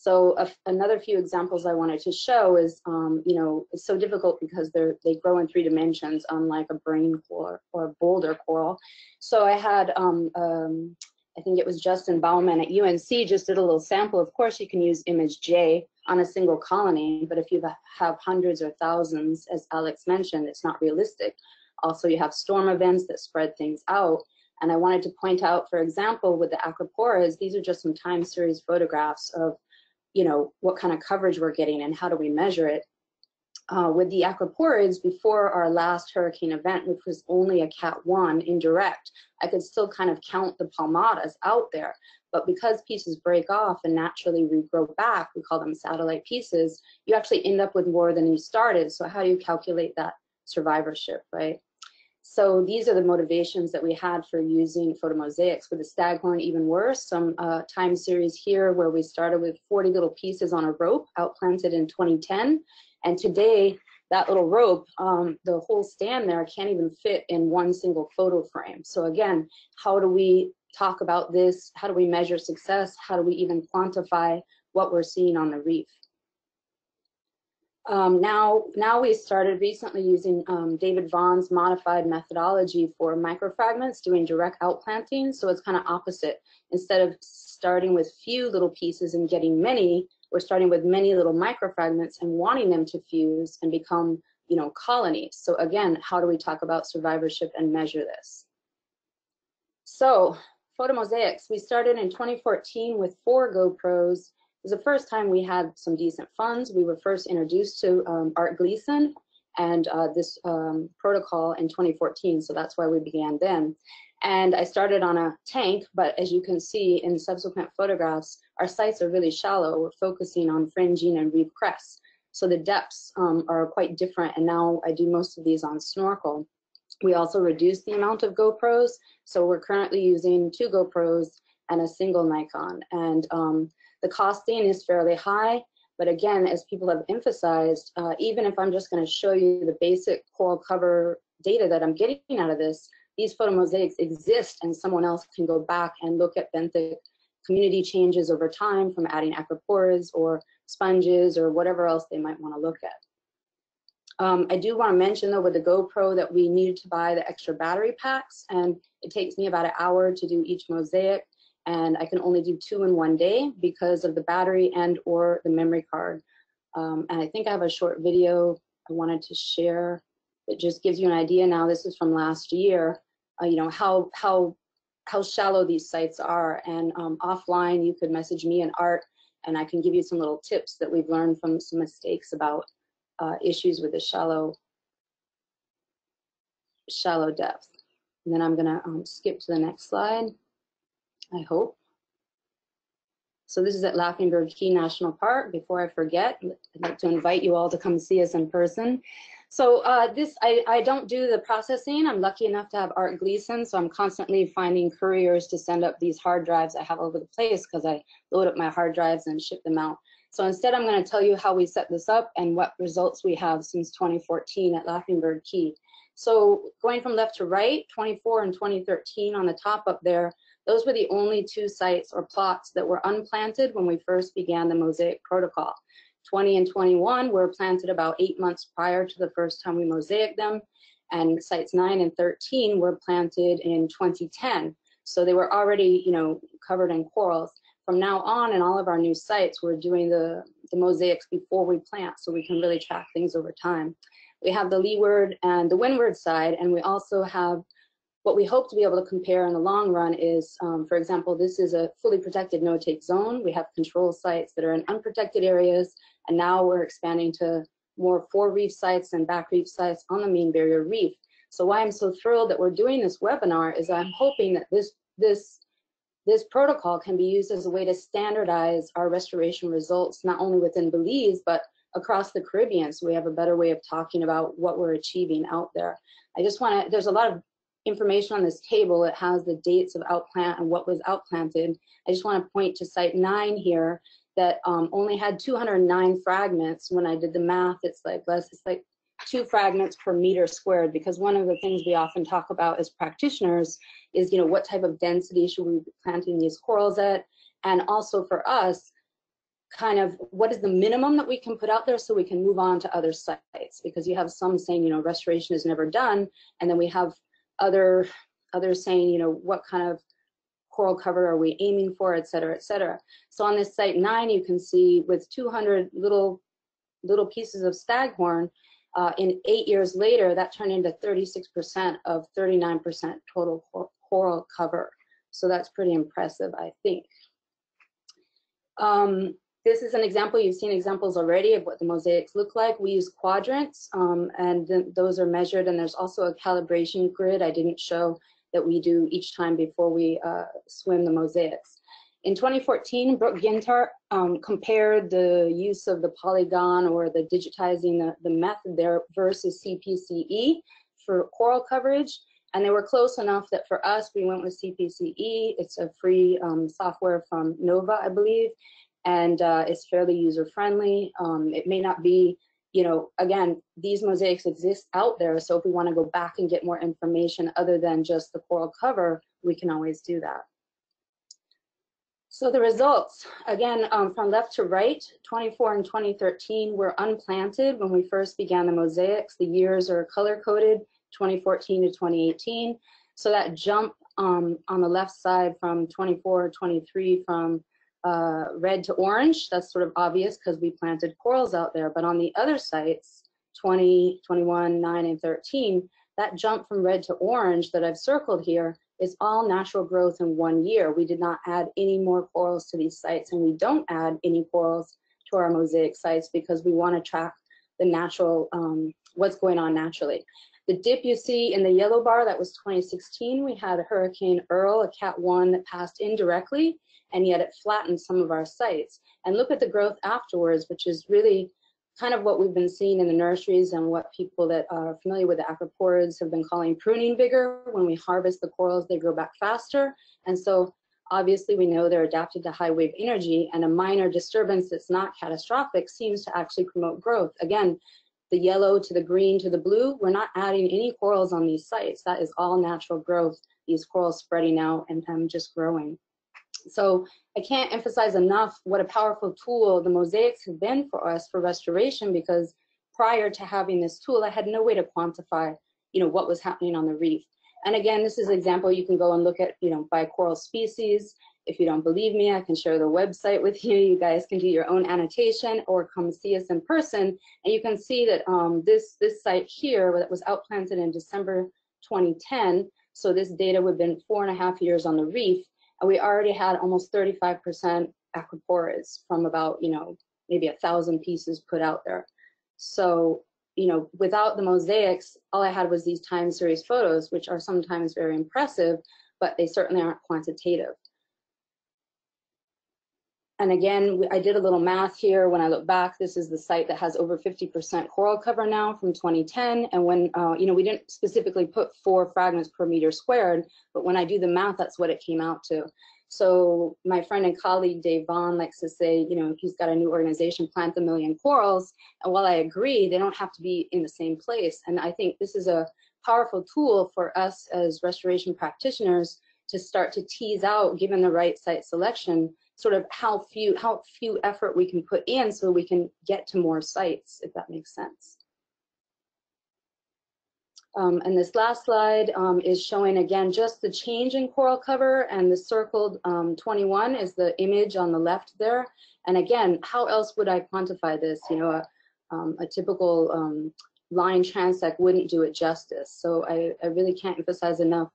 So another few examples I wanted to show is, you know, it's so difficult because they grow in 3 dimensions, unlike a brain coral or a boulder coral. So I had, I think it was Justin Bauman at UNC just did a little sample. Of course, you can use ImageJ on a single colony, but if you have hundreds or thousands, as Alex mentioned, it's not realistic. Also, you have storm events that spread things out. And I wanted to point out, for example, with the acroporas, these are just some time series photographs of, you know, what kind of coverage we're getting and how do we measure it. With the acroporids, before our last hurricane event, which was only a Cat 1 indirect, I could still kind of count the palmatas out there. But because pieces break off and naturally regrow back, we call them satellite pieces, you actually end up with more than you started. So how do you calculate that survivorship, right? So these are the motivations that we had for using photomosaics. With the staghorn, even worse, some time series here where we started with 40 little pieces on a rope outplanted in 2010. And today, that little rope, the whole stand there can't even fit in one single photo frame. So again, how do we talk about this? How do we measure success? How do we even quantify what we're seeing on the reef? Now we started recently using David Vaughn's modified methodology for microfragments, doing direct outplanting. So it's kind of opposite. Instead of starting with few little pieces and getting many, we're starting with many little microfragments and wanting them to fuse and become, you know, colonies. So again, how do we talk about survivorship and measure this? So photomosaics, we started in 2014 with 4 GoPros. It was the first time we had some decent funds. We were first introduced to Art Gleason and this protocol in 2014, so that's why we began then. And I started on a tank, but as you can see in subsequent photographs, our sites are really shallow. We're focusing on fringing and reef crests, so the depths are quite different, and now I do most of these on snorkel. We also reduced the amount of GoPros, so we're currently using 2 GoPros and a single Nikon. And the costing is fairly high, but again, as people have emphasized, even if I'm just going to show you the basic coral cover data that I'm getting out of this, these photomosaics exist and someone else can go back and look at benthic community changes over time from adding acroporas or sponges or whatever else they might want to look at. I do want to mention though with the GoPro that we needed to buy the extra battery packs, and it takes me about an hour to do each mosaic, and I can only do 2 in one day because of the battery and or the memory card. And I think I have a short video I wanted to share that just gives you an idea. Now this is from last year, you know, how shallow these sites are. And offline, you could message me and Art, and I can give you some little tips that we've learned from some mistakes about issues with the shallow depth. And then I'm gonna skip to the next slide, I hope. So this is at Laughing Bird Key National Park. Before I forget, I'd like to invite you all to come see us in person. So I don't do the processing. I'm lucky enough to have Art Gleason, so I'm constantly finding couriers to send up these hard drives I have over the place because I load up my hard drives and ship them out. So instead, I'm going to tell you how we set this up and what results we have since 2014 at Laughing Bird Key. So going from left to right, 24 and 2013 on the top up there, those were the only 2 sites or plots that were unplanted when we first began the mosaic protocol. 20 and 21 were planted about 8 months prior to the first time we mosaic them, and sites 9 and 13 were planted in 2010. So they were already, you know, covered in corals. From now on, in all of our new sites, we're doing the mosaics before we plant, so we can really track things over time. We have the leeward and the windward side, and we also have what we hope to be able to compare in the long run is, for example, this is a fully protected no-take zone. We have control sites that are in unprotected areas, and now we're expanding to more fore-reef sites and back-reef sites on the main barrier reef. So why I'm so thrilled that we're doing this webinar is I'm hoping that this protocol can be used as a way to standardize our restoration results, not only within Belize, but across the Caribbean, so we have a better way of talking about what we're achieving out there. I just want to, there's a lot of information on this table. It has the dates of outplant and what was outplanted. I just want to point to site 9 here that only had 209 fragments. When I did the math, it's like less, it's like 2 fragments per meter squared, because one of the things we often talk about as practitioners is, you know, what type of density should we be planting these corals at, and also for us, kind of what is the minimum that we can put out there so we can move on to other sites, because you have some saying, you know, restoration is never done, and then we have others saying, you know, what kind of coral cover are we aiming for, et cetera, et cetera. So on this site 9, you can see with 200 little pieces of staghorn, in 8 years later, that turned into 36% of 39% total coral cover. So that's pretty impressive, I think. This is an example, you've seen examples already of what the mosaics look like. We use quadrants, and those are measured, and there's also a calibration grid I didn't show that we do each time before we swim the mosaics. In 2014, Brooke Ginter compared the use of the polygon or the digitizing the method there versus CPCE for coral coverage, and they were close enough that for us, we went with CPCE. It's a free software from NOAA, I believe, and it's fairly user-friendly. It may not be, you know, again, these mosaics exist out there, so if we want to go back and get more information other than just the coral cover, we can always do that. So the results, again, from left to right, 24 and 2013 were unplanted when we first began the mosaics. The years are color-coded, 2014 to 2018. So that jump on the left side from 24 to 23 from red to orange, that's sort of obvious because we planted corals out there, but on the other sites, 20, 21, 9, and 13, that jump from red to orange that I've circled here is all natural growth in 1 year. We did not add any more corals to these sites, and we don't add any corals to our mosaic sites because we want to track the natural, what's going on naturally. The dip you see in the yellow bar, that was 2016. We had Hurricane Earl, a Cat 1 that passed indirectly, and yet it flattened some of our sites. And look at the growth afterwards, which is really kind of what we've been seeing in the nurseries and what people that are familiar with the acroporids have been calling pruning vigor. When we harvest the corals, they grow back faster. And so obviously we know they're adapted to high wave energy, and a minor disturbance that's not catastrophic seems to actually promote growth. Again, the yellow to the green to the blue, we're not adding any corals on these sites. That is all natural growth, these corals spreading out and just growing. So I can't emphasize enough what a powerful tool the mosaics have been for us for restoration, because prior to having this tool, I had no way to quantify, you know, what was happening on the reef. And again, this is an example you can go and look at, you know, by coral species. If you don't believe me, I can share the website with you. You guys can do your own annotation or come see us in person. And you can see that this site here that was outplanted in December 2010. So this data would have been 4.5 years on the reef. And we already had almost 35% aquaporas from about, you know, maybe 1,000 pieces put out there. So, you know, without the mosaics, all I had was these time series photos, which are sometimes very impressive, but they certainly aren't quantitative. And again, I did a little math here. When I look back, this is the site that has over 50% coral cover now from 2010. And when, you know, we didn't specifically put 4 fragments per meter squared, but when I do the math, that's what it came out to. So my friend and colleague, Dave Vaughn, likes to say, you know, he's got a new organization, Plant the Million Corals. And while I agree, they don't have to be in the same place. And I think this is a powerful tool for us as restoration practitioners to start to tease out, given the right site selection, sort of how few effort we can put in so we can get to more sites, if that makes sense. And this last slide is showing again just the change in coral cover, and the circled 21 is the image on the left there. And again, how else would I quantify this? You know, a typical line transect wouldn't do it justice. So I really can't emphasize enough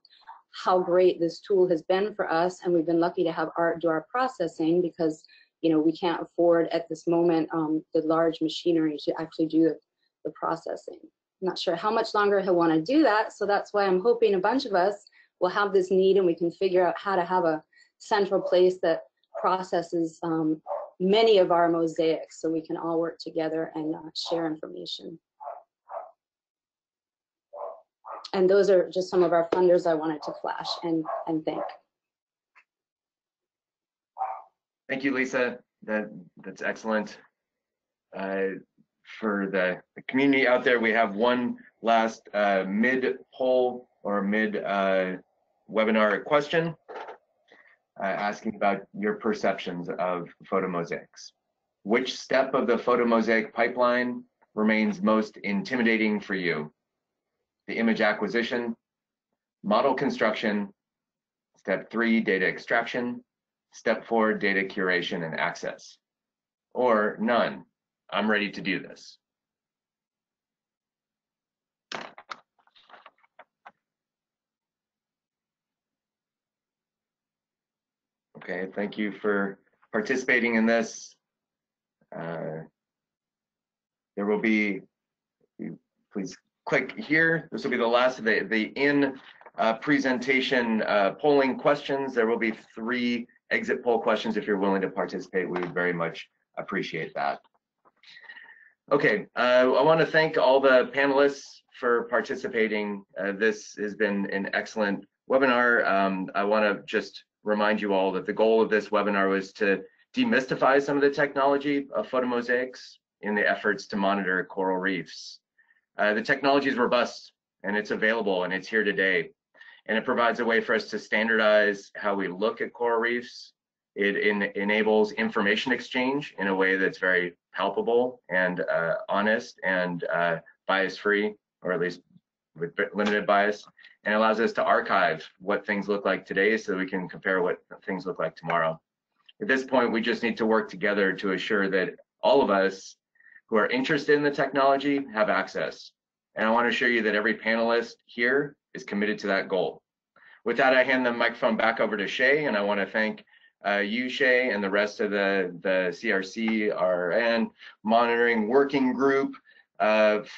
how great this tool has been for us, and we've been lucky to have Art do our processing, because, you know, we can't afford at this moment the large machinery to actually do the processing. I'm not sure how much longer he'll want to do that, so that's why I'm hoping a bunch of us will have this need and we can figure out how to have a central place that processes many of our mosaics, so we can all work together and share information. And those are just some of our funders I wanted to flash and thank. Thank you, Lisa. That's excellent. For the community out there, we have one last mid-poll or mid-webinar question asking about your perceptions of photomosaics. Which step of the photomosaic pipeline remains most intimidating for you? The image acquisition, model construction, step 3, data extraction, step 4, data curation and access, or none? I'm ready to do this. Okay, thank you for participating in this. There will be, please click here. This will be the last of the in-presentation polling questions. There will be 3 exit poll questions. If you're willing to participate, we would very much appreciate that. Okay, I want to thank all the panelists for participating. This has been an excellent webinar. I want to just remind you all that the goal of this webinar was to demystify some of the technology of photomosaics in the efforts to monitor coral reefs. The technology is robust, and it's available, and it's here today. And it provides a way for us to standardize how we look at coral reefs. It enables information exchange in a way that's very palpable and honest and bias-free, or at least with limited bias, and allows us to archive what things look like today so that we can compare what things look like tomorrow. At this point, we just need to work together to assure that all of us who are interested in the technology have access. And I want to assure you that every panelist here is committed to that goal. With that, I hand the microphone back over to Shay, and I want to thank you, Shay, and the rest of the CRC, RRN, monitoring working group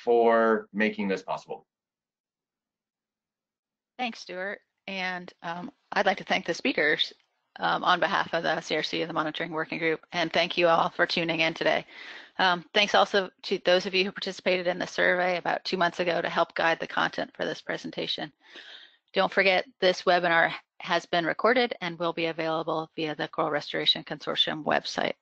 for making this possible. Thanks, Stuart. And I'd like to thank the speakers on behalf of the CRC and the monitoring working group, and thank you all for tuning in today. Thanks also to those of you who participated in the survey about 2 months ago to help guide the content for this presentation. Don't forget, this webinar has been recorded and will be available via the Coral Restoration Consortium website.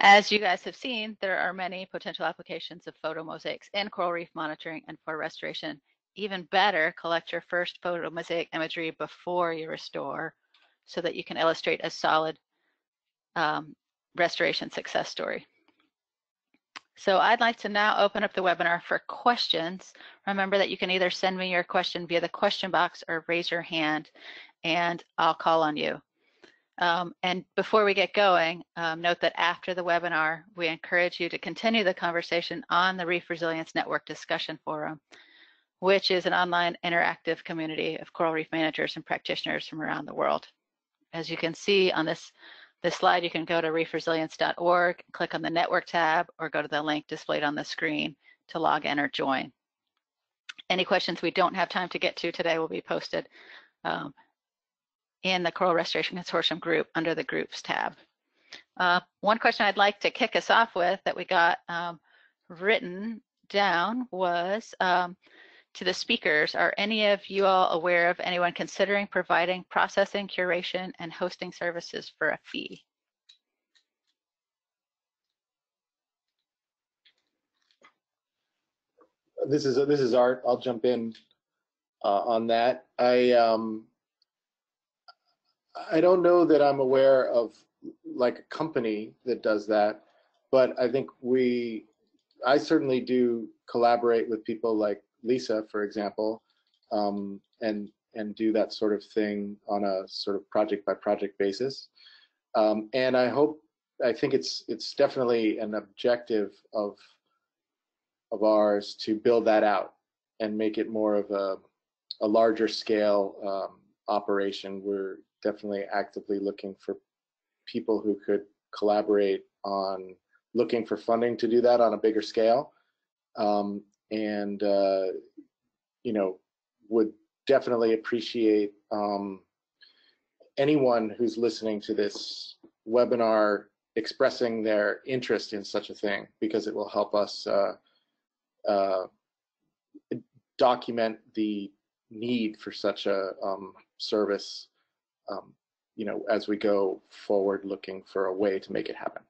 As you guys have seen, there are many potential applications of photomosaics in coral reef monitoring and for restoration. Even better, collect your first photomosaic imagery before you restore, so that you can illustrate a solid restoration success story. So I'd like to now open up the webinar for questions. Remember that you can either send me your question via the question box or raise your hand and I'll call on you. And before we get going, note that after the webinar, we encourage you to continue the conversation on the Reef Resilience Network Discussion Forum, which is an online interactive community of coral reef managers and practitioners from around the world. As you can see on this slide, you can go to reefresilience.org, click on the network tab, or go to the link displayed on the screen to log in or join. Any questions we don't have time to get to today will be posted in the Coral Restoration Consortium group under the Groups tab. One question I'd like to kick us off with that we got written down was to the speakers, are any of you all aware of anyone considering providing processing, curation, and hosting services for a fee? This is Art. I'll jump in on that. I don't know that I'm aware of like a company that does that, but I think I certainly do collaborate with people like Lisa, for example, and do that sort of thing on a sort of project by project basis. And I think it's definitely an objective of ours to build that out and make it more of a larger scale operation. We're definitely actively looking for people who could collaborate on looking for funding to do that on a bigger scale. And you know, would definitely appreciate anyone who's listening to this webinar expressing their interest in such a thing, because it will help us document the need for such a service, you know, as we go forward looking for a way to make it happen.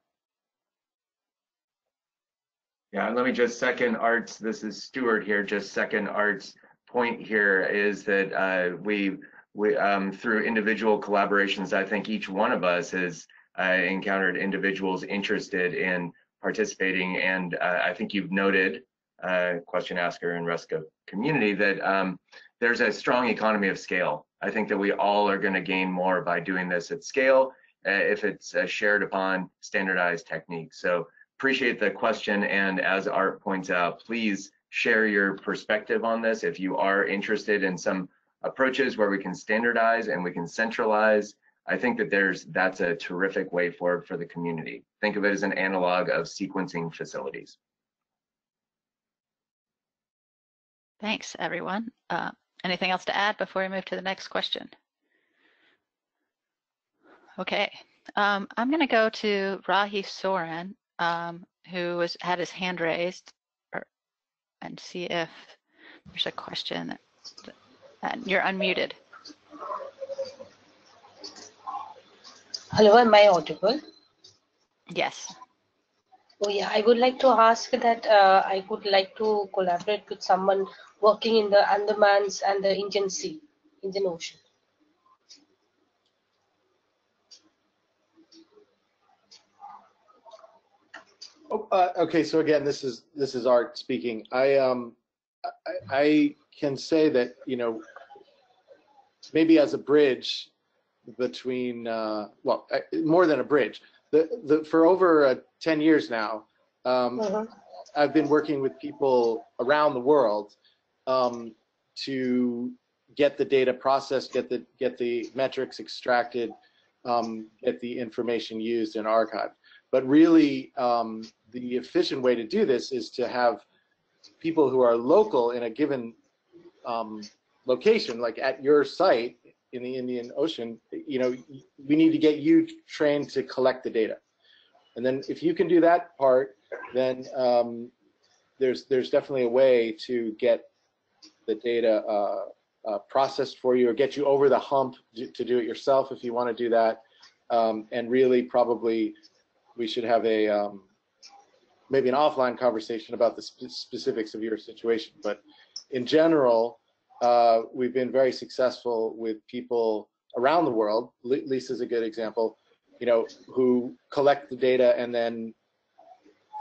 Yeah, and let me just second Art's, this is Stuart here, just second Art's point here is that we through individual collaborations, I think each one of us has encountered individuals interested in participating. And I think you've noted, question asker and Resco community, that there's a strong economy of scale. I think that we all are going to gain more by doing this at scale if it's shared upon standardized techniques. So appreciate the question, and as Art points out, please share your perspective on this if you are interested in some approaches where we can standardize and we can centralize. I think that that's a terrific way forward for the community. Think of it as an analog of sequencing facilities. Thanks, everyone. Anything else to add before we move to the next question? Okay, I'm going to go to Rahi Soren, who had his hand raised, and see if there's a question. And you're unmuted. Hello, am I audible? Yes. Oh yeah, I would like to ask that I would like to collaborate with someone working in the Andamans and the Indian Sea, Indian Ocean. Okay, so again, this is Art speaking. I can say that, you know, maybe as a bridge between more than a bridge. For over 10 years now, I've been working with people around the world to get the data processed, get the metrics extracted, get the information used and archived. But really, the efficient way to do this is to have people who are local in a given location, like at your site in the Indian Ocean. You know, we need to get you trained to collect the data, and then if you can do that part, then there's definitely a way to get the data processed for you, or get you over the hump to do it yourself if you want to do that, and really probably. We should have a maybe an offline conversation about the specifics of your situation. But in general, we've been very successful with people around the world, Lisa's a good example, you know, who collect the data and then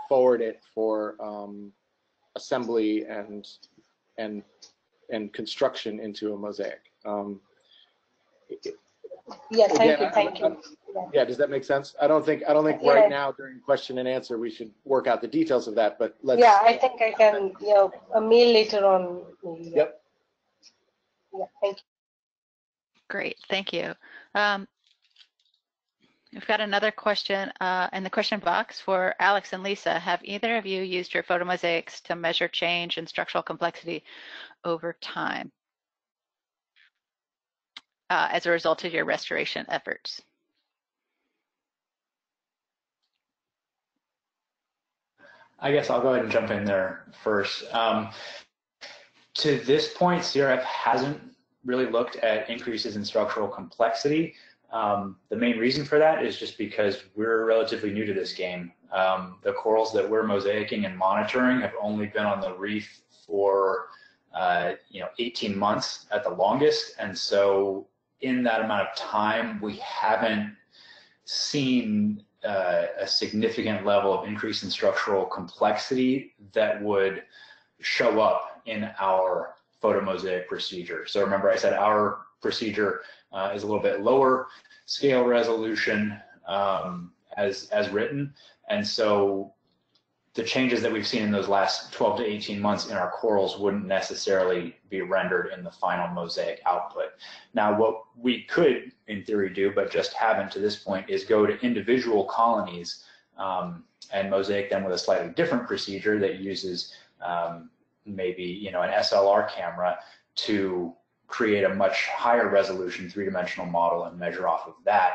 forward it for assembly and construction into a mosaic. Yeah, thank you. Yeah, does that make sense? I don't think yeah. Right now during question and answer we should work out the details of that, but let's. Yeah, I think I can. You know, a meal later on. Maybe. Yep. Yeah, thank you. Great, thank you. We've got another question in the question box for Alex and Lisa. Have either of you used your photomosaics to measure change in structural complexity over time as a result of your restoration efforts? I guess I'll go ahead and jump in there first. To this point, CRF hasn't really looked at increases in structural complexity. The main reason for that is just because we're relatively new to this game. The corals that we're mosaicing and monitoring have only been on the reef for 18 months at the longest, and so in that amount of time, we haven't seen a significant level of increase in structural complexity that would show up in our photomosaic procedure. So remember, I said our procedure is a little bit lower scale resolution as written, and so the changes that we've seen in those last 12 to 18 months in our corals wouldn't necessarily be rendered in the final mosaic output. Now, what we could, in theory, do, but just haven't to this point, is go to individual colonies and mosaic them with a slightly different procedure that uses maybe, you know, an SLR camera to create a much higher resolution three-dimensional model and measure off of that.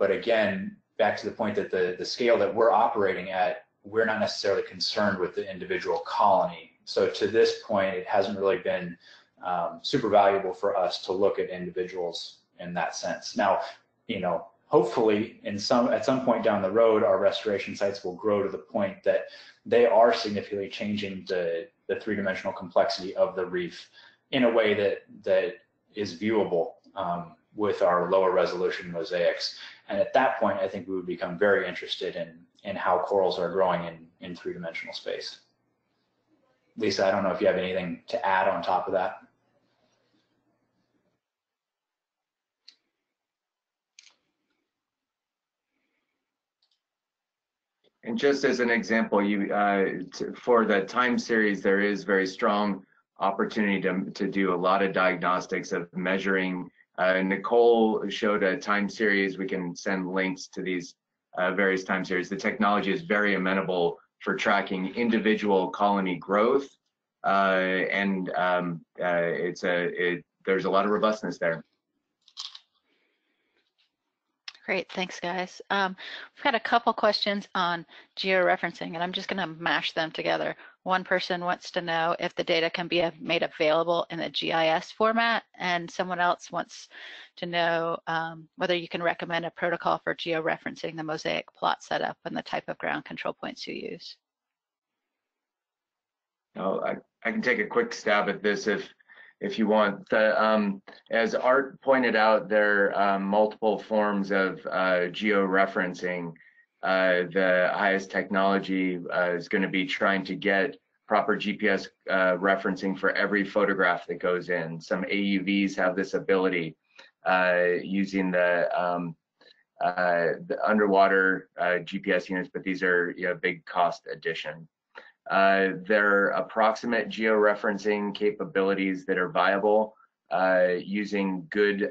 But again, back to the point that the scale that we're operating at, we're not necessarily concerned with the individual colony. So to this point, it hasn't really been super valuable for us to look at individuals in that sense. Now, you know, hopefully at some point down the road, our restoration sites will grow to the point that they are significantly changing the three-dimensional complexity of the reef in a way that is viewable with our lower resolution mosaics. And at that point, I think we would become very interested in how corals are growing in three-dimensional space. Lisa, I don't know if you have anything to add on top of that. And just as an example, you for the time series, there is very strong opportunity to do a lot of diagnostics of measuring. Nicole showed a time series. We can send links to these various time series. The technology is very amenable for tracking individual colony growth, there's a lot of robustness there. Great, thanks guys. We've got a couple questions on georeferencing, and I'm just gonna mash them together. One person wants to know if the data can be made available in a GIS format, and someone else wants to know whether you can recommend a protocol for georeferencing the mosaic plot setup and the type of ground control points you use. Oh, I can take a quick stab at this if you want. As Art pointed out, there are multiple forms of georeferencing. The highest technology is going to be trying to get proper GPS referencing for every photograph that goes in. Some AUVs have this ability using the underwater GPS units, but these are, you know, big cost addition. There are approximate georeferencing capabilities that are viable using good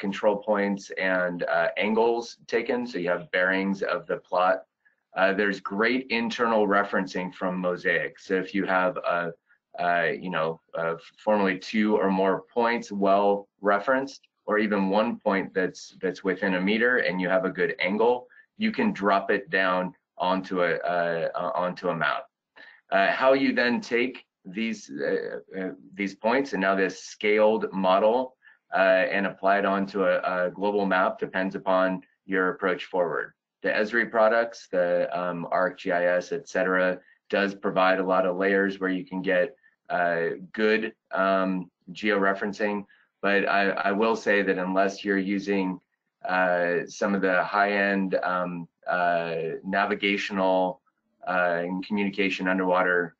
control points and angles taken, so you have bearings of the plot. There's great internal referencing from mosaics. So if you have formerly two or more points well referenced, or even one point that's within a meter and you have a good angle, you can drop it down onto a map. How you then take these points and now this scaled model and applied onto a global map depends upon your approach forward. The Esri products, the ArcGIS, etc., does provide a lot of layers where you can get good georeferencing. But I will say that unless you're using some of the high-end navigational and communication underwater,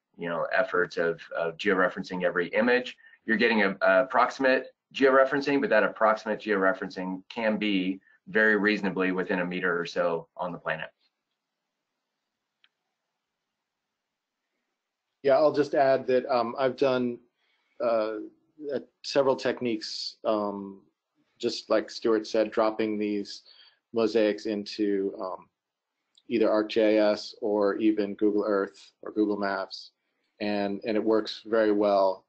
efforts of georeferencing every image, you're getting a approximate georeferencing, but that approximate georeferencing can be very reasonably within a meter or so on the planet. Yeah, I'll just add that I've done several techniques, just like Stuart said, dropping these mosaics into either ArcGIS or even Google Earth or Google Maps, and it works very well.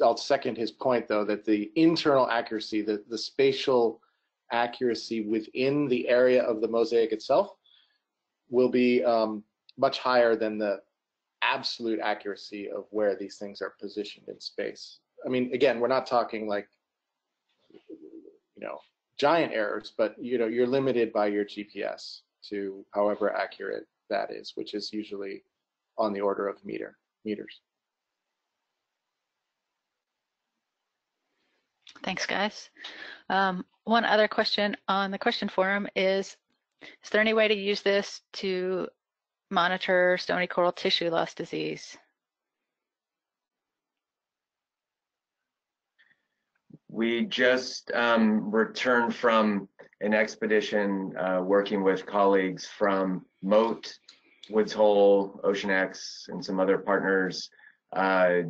I'll second his point, though, that the internal accuracy, the spatial accuracy within the area of the mosaic itself will be much higher than the absolute accuracy of where these things are positioned in space. I mean, again, we're not talking like, giant errors, but, you're limited by your GPS to however accurate that is, which is usually on the order of meters. Thanks, guys. One other question on the question forum is there any way to use this to monitor stony coral tissue loss disease? We just returned from an expedition working with colleagues from Moat, Woods Hole, OceanX, and some other partners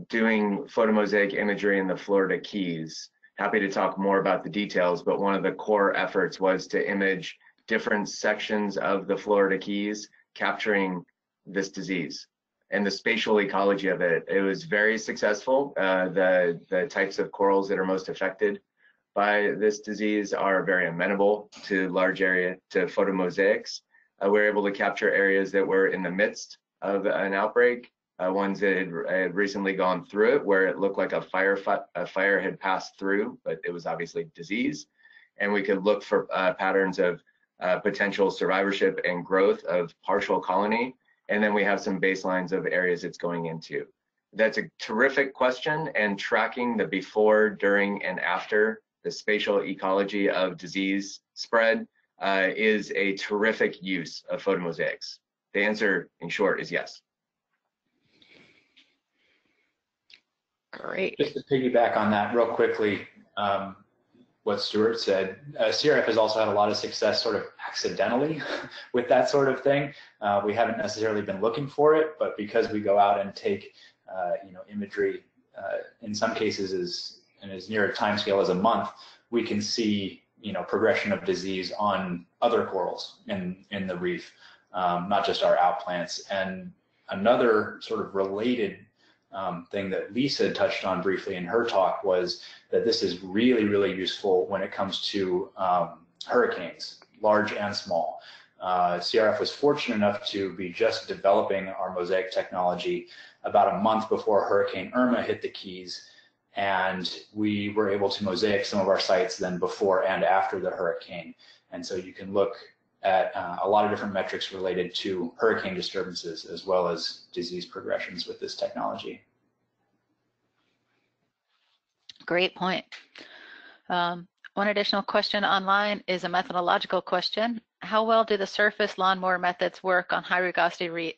doing photomosaic imagery in the Florida Keys. Happy to talk more about the details, but one of the core efforts was to image different sections of the Florida Keys capturing this disease and the spatial ecology of it. It was very successful. The types of corals that are most affected by this disease are very amenable to large area, to photomosaics. We were able to capture areas that were in the midst of an outbreak, ones that had recently gone through it, where it looked like a fire had passed through, but it was obviously disease. And we could look for patterns of potential survivorship and growth of partial colony. And then we have some baselines of areas it's going into. That's a terrific question, and tracking the before, during, and after, the spatial ecology of disease spread is a terrific use of photomosaics. The answer, in short, is yes. Great. Just to piggyback on that real quickly, what Stuart said, CRF has also had a lot of success sort of accidentally with that sort of thing. We haven't necessarily been looking for it, but because we go out and take imagery, in some cases is as near a time scale as a month, we can see progression of disease on other corals in the reef, not just our outplants. And another sort of related thing that Lisa touched on briefly in her talk was that this is really, really useful when it comes to hurricanes, large and small. CRF was fortunate enough to be just developing our mosaic technology about a month before Hurricane Irma hit the Keys, and we were able to mosaic some of our sites then before and after the hurricane. And so you can look at a lot of different metrics related to hurricane disturbances as well as disease progressions with this technology. Great point. One additional question online is a methodological question. How well do the surface lawnmower methods work on high rugosity reefs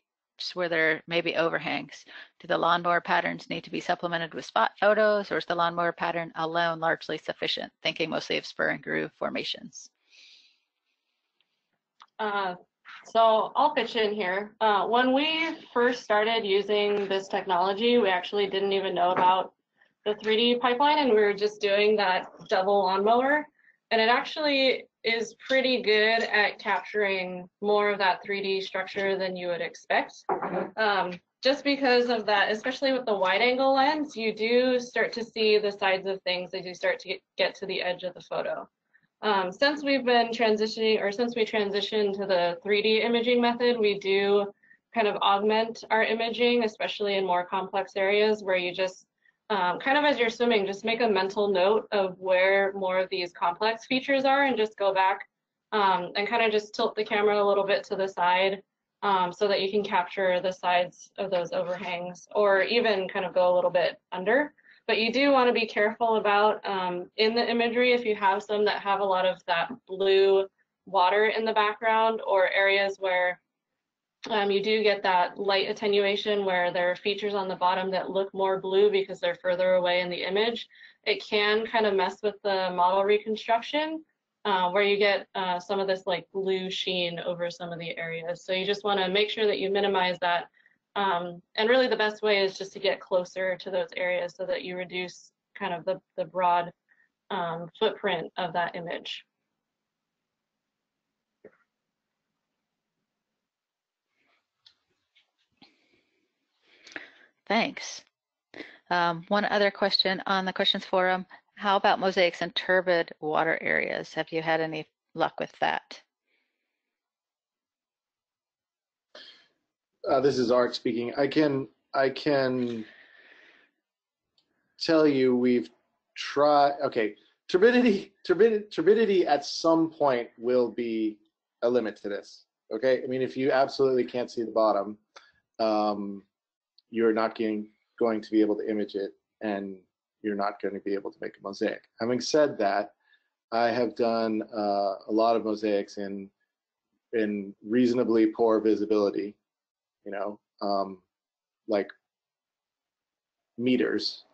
where there may be overhangs? Do the lawnmower patterns need to be supplemented with spot photos, or is the lawnmower pattern alone largely sufficient? Thinking mostly of spur and groove formations. So I'll pitch in here. When we first started using this technology, we actually didn't even know about the 3D pipeline, and we were just doing that double lawnmower. And it actually is pretty good at capturing more of that 3D structure than you would expect. Just because of that, especially with the wide angle lens, you do start to see the sides of things as you start to get to the edge of the photo. Since we've been transitioning, or since we transitioned to the 3D imaging method, we do kind of augment our imaging, especially in more complex areas where you just kind of as you're swimming, just make a mental note of where more of these complex features are and just go back and kind of just tilt the camera a little bit to the side so that you can capture the sides of those overhangs, or even kind of go a little bit under. But you do want to be careful about in the imagery if you have some that have a lot of that blue water in the background, or areas where you do get that light attenuation where there are features on the bottom that look more blue because they're further away in the image. It can kind of mess with the model reconstruction where you get some of this like blue sheen over some of the areas. So you just want to make sure that you minimize that. And really the best way is just to get closer to those areas so that you reduce kind of the broad footprint of that image. Thanks. One other question on the questions forum. How about mosaics in turbid water areas? Have you had any luck with that? This is Art speaking. I can tell you we've tried. Okay, turbidity at some point will be a limit to this. Okay, I mean if you absolutely can't see the bottom, you're not going to be able to image it, and you're not going to be able to make a mosaic. Having said that, I have done a lot of mosaics in reasonably poor visibility, you know, like meters,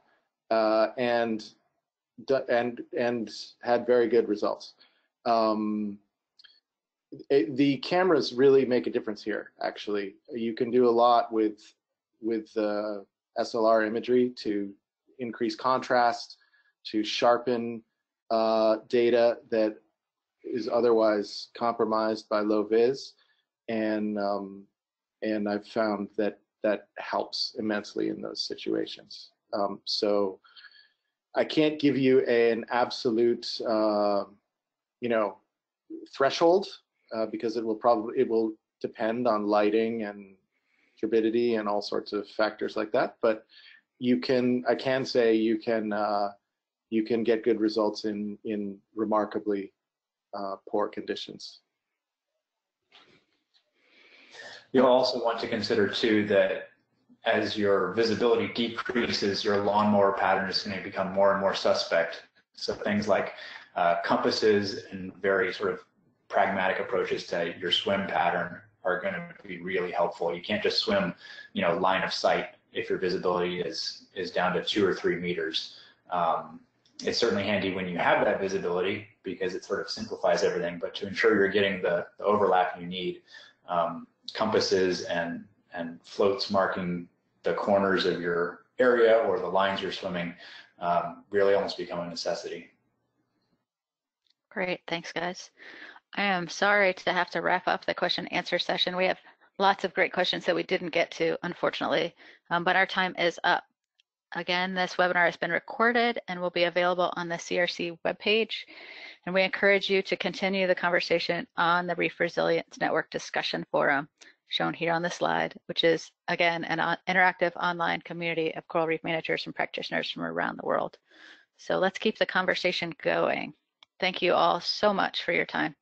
and had very good results. The cameras really make a difference here. Actually, you can do a lot with the SLR imagery to increase contrast, to sharpen data that is otherwise compromised by low vis, and I've found that that helps immensely in those situations. So I can't give you an absolute you know, threshold because it will depend on lighting and turbidity and all sorts of factors like that, but you can, I can say you can get good results in remarkably poor conditions. You'll also want to consider too that as your visibility decreases, your lawnmower pattern is going to become more and more suspect. So things like compasses and very sort of pragmatic approaches to your swim pattern are going to be really helpful. You can't just swim, you know, line of sight if your visibility is down to 2 or 3 meters. It's certainly handy when you have that visibility because it sort of simplifies everything, but to ensure you're getting the overlap you need, compasses and floats marking the corners of your area or the lines you're swimming really almost become a necessity. Great, thanks guys. I am sorry to have to wrap up the question and answer session. We have lots of great questions that we didn't get to, unfortunately, but our time is up. Again, this webinar has been recorded and will be available on the CRC webpage, and we encourage you to continue the conversation on the Reef Resilience Network discussion forum shown here on the slide, which is, again, an interactive online community of coral reef managers and practitioners from around the world. So let's keep the conversation going. Thank you all so much for your time.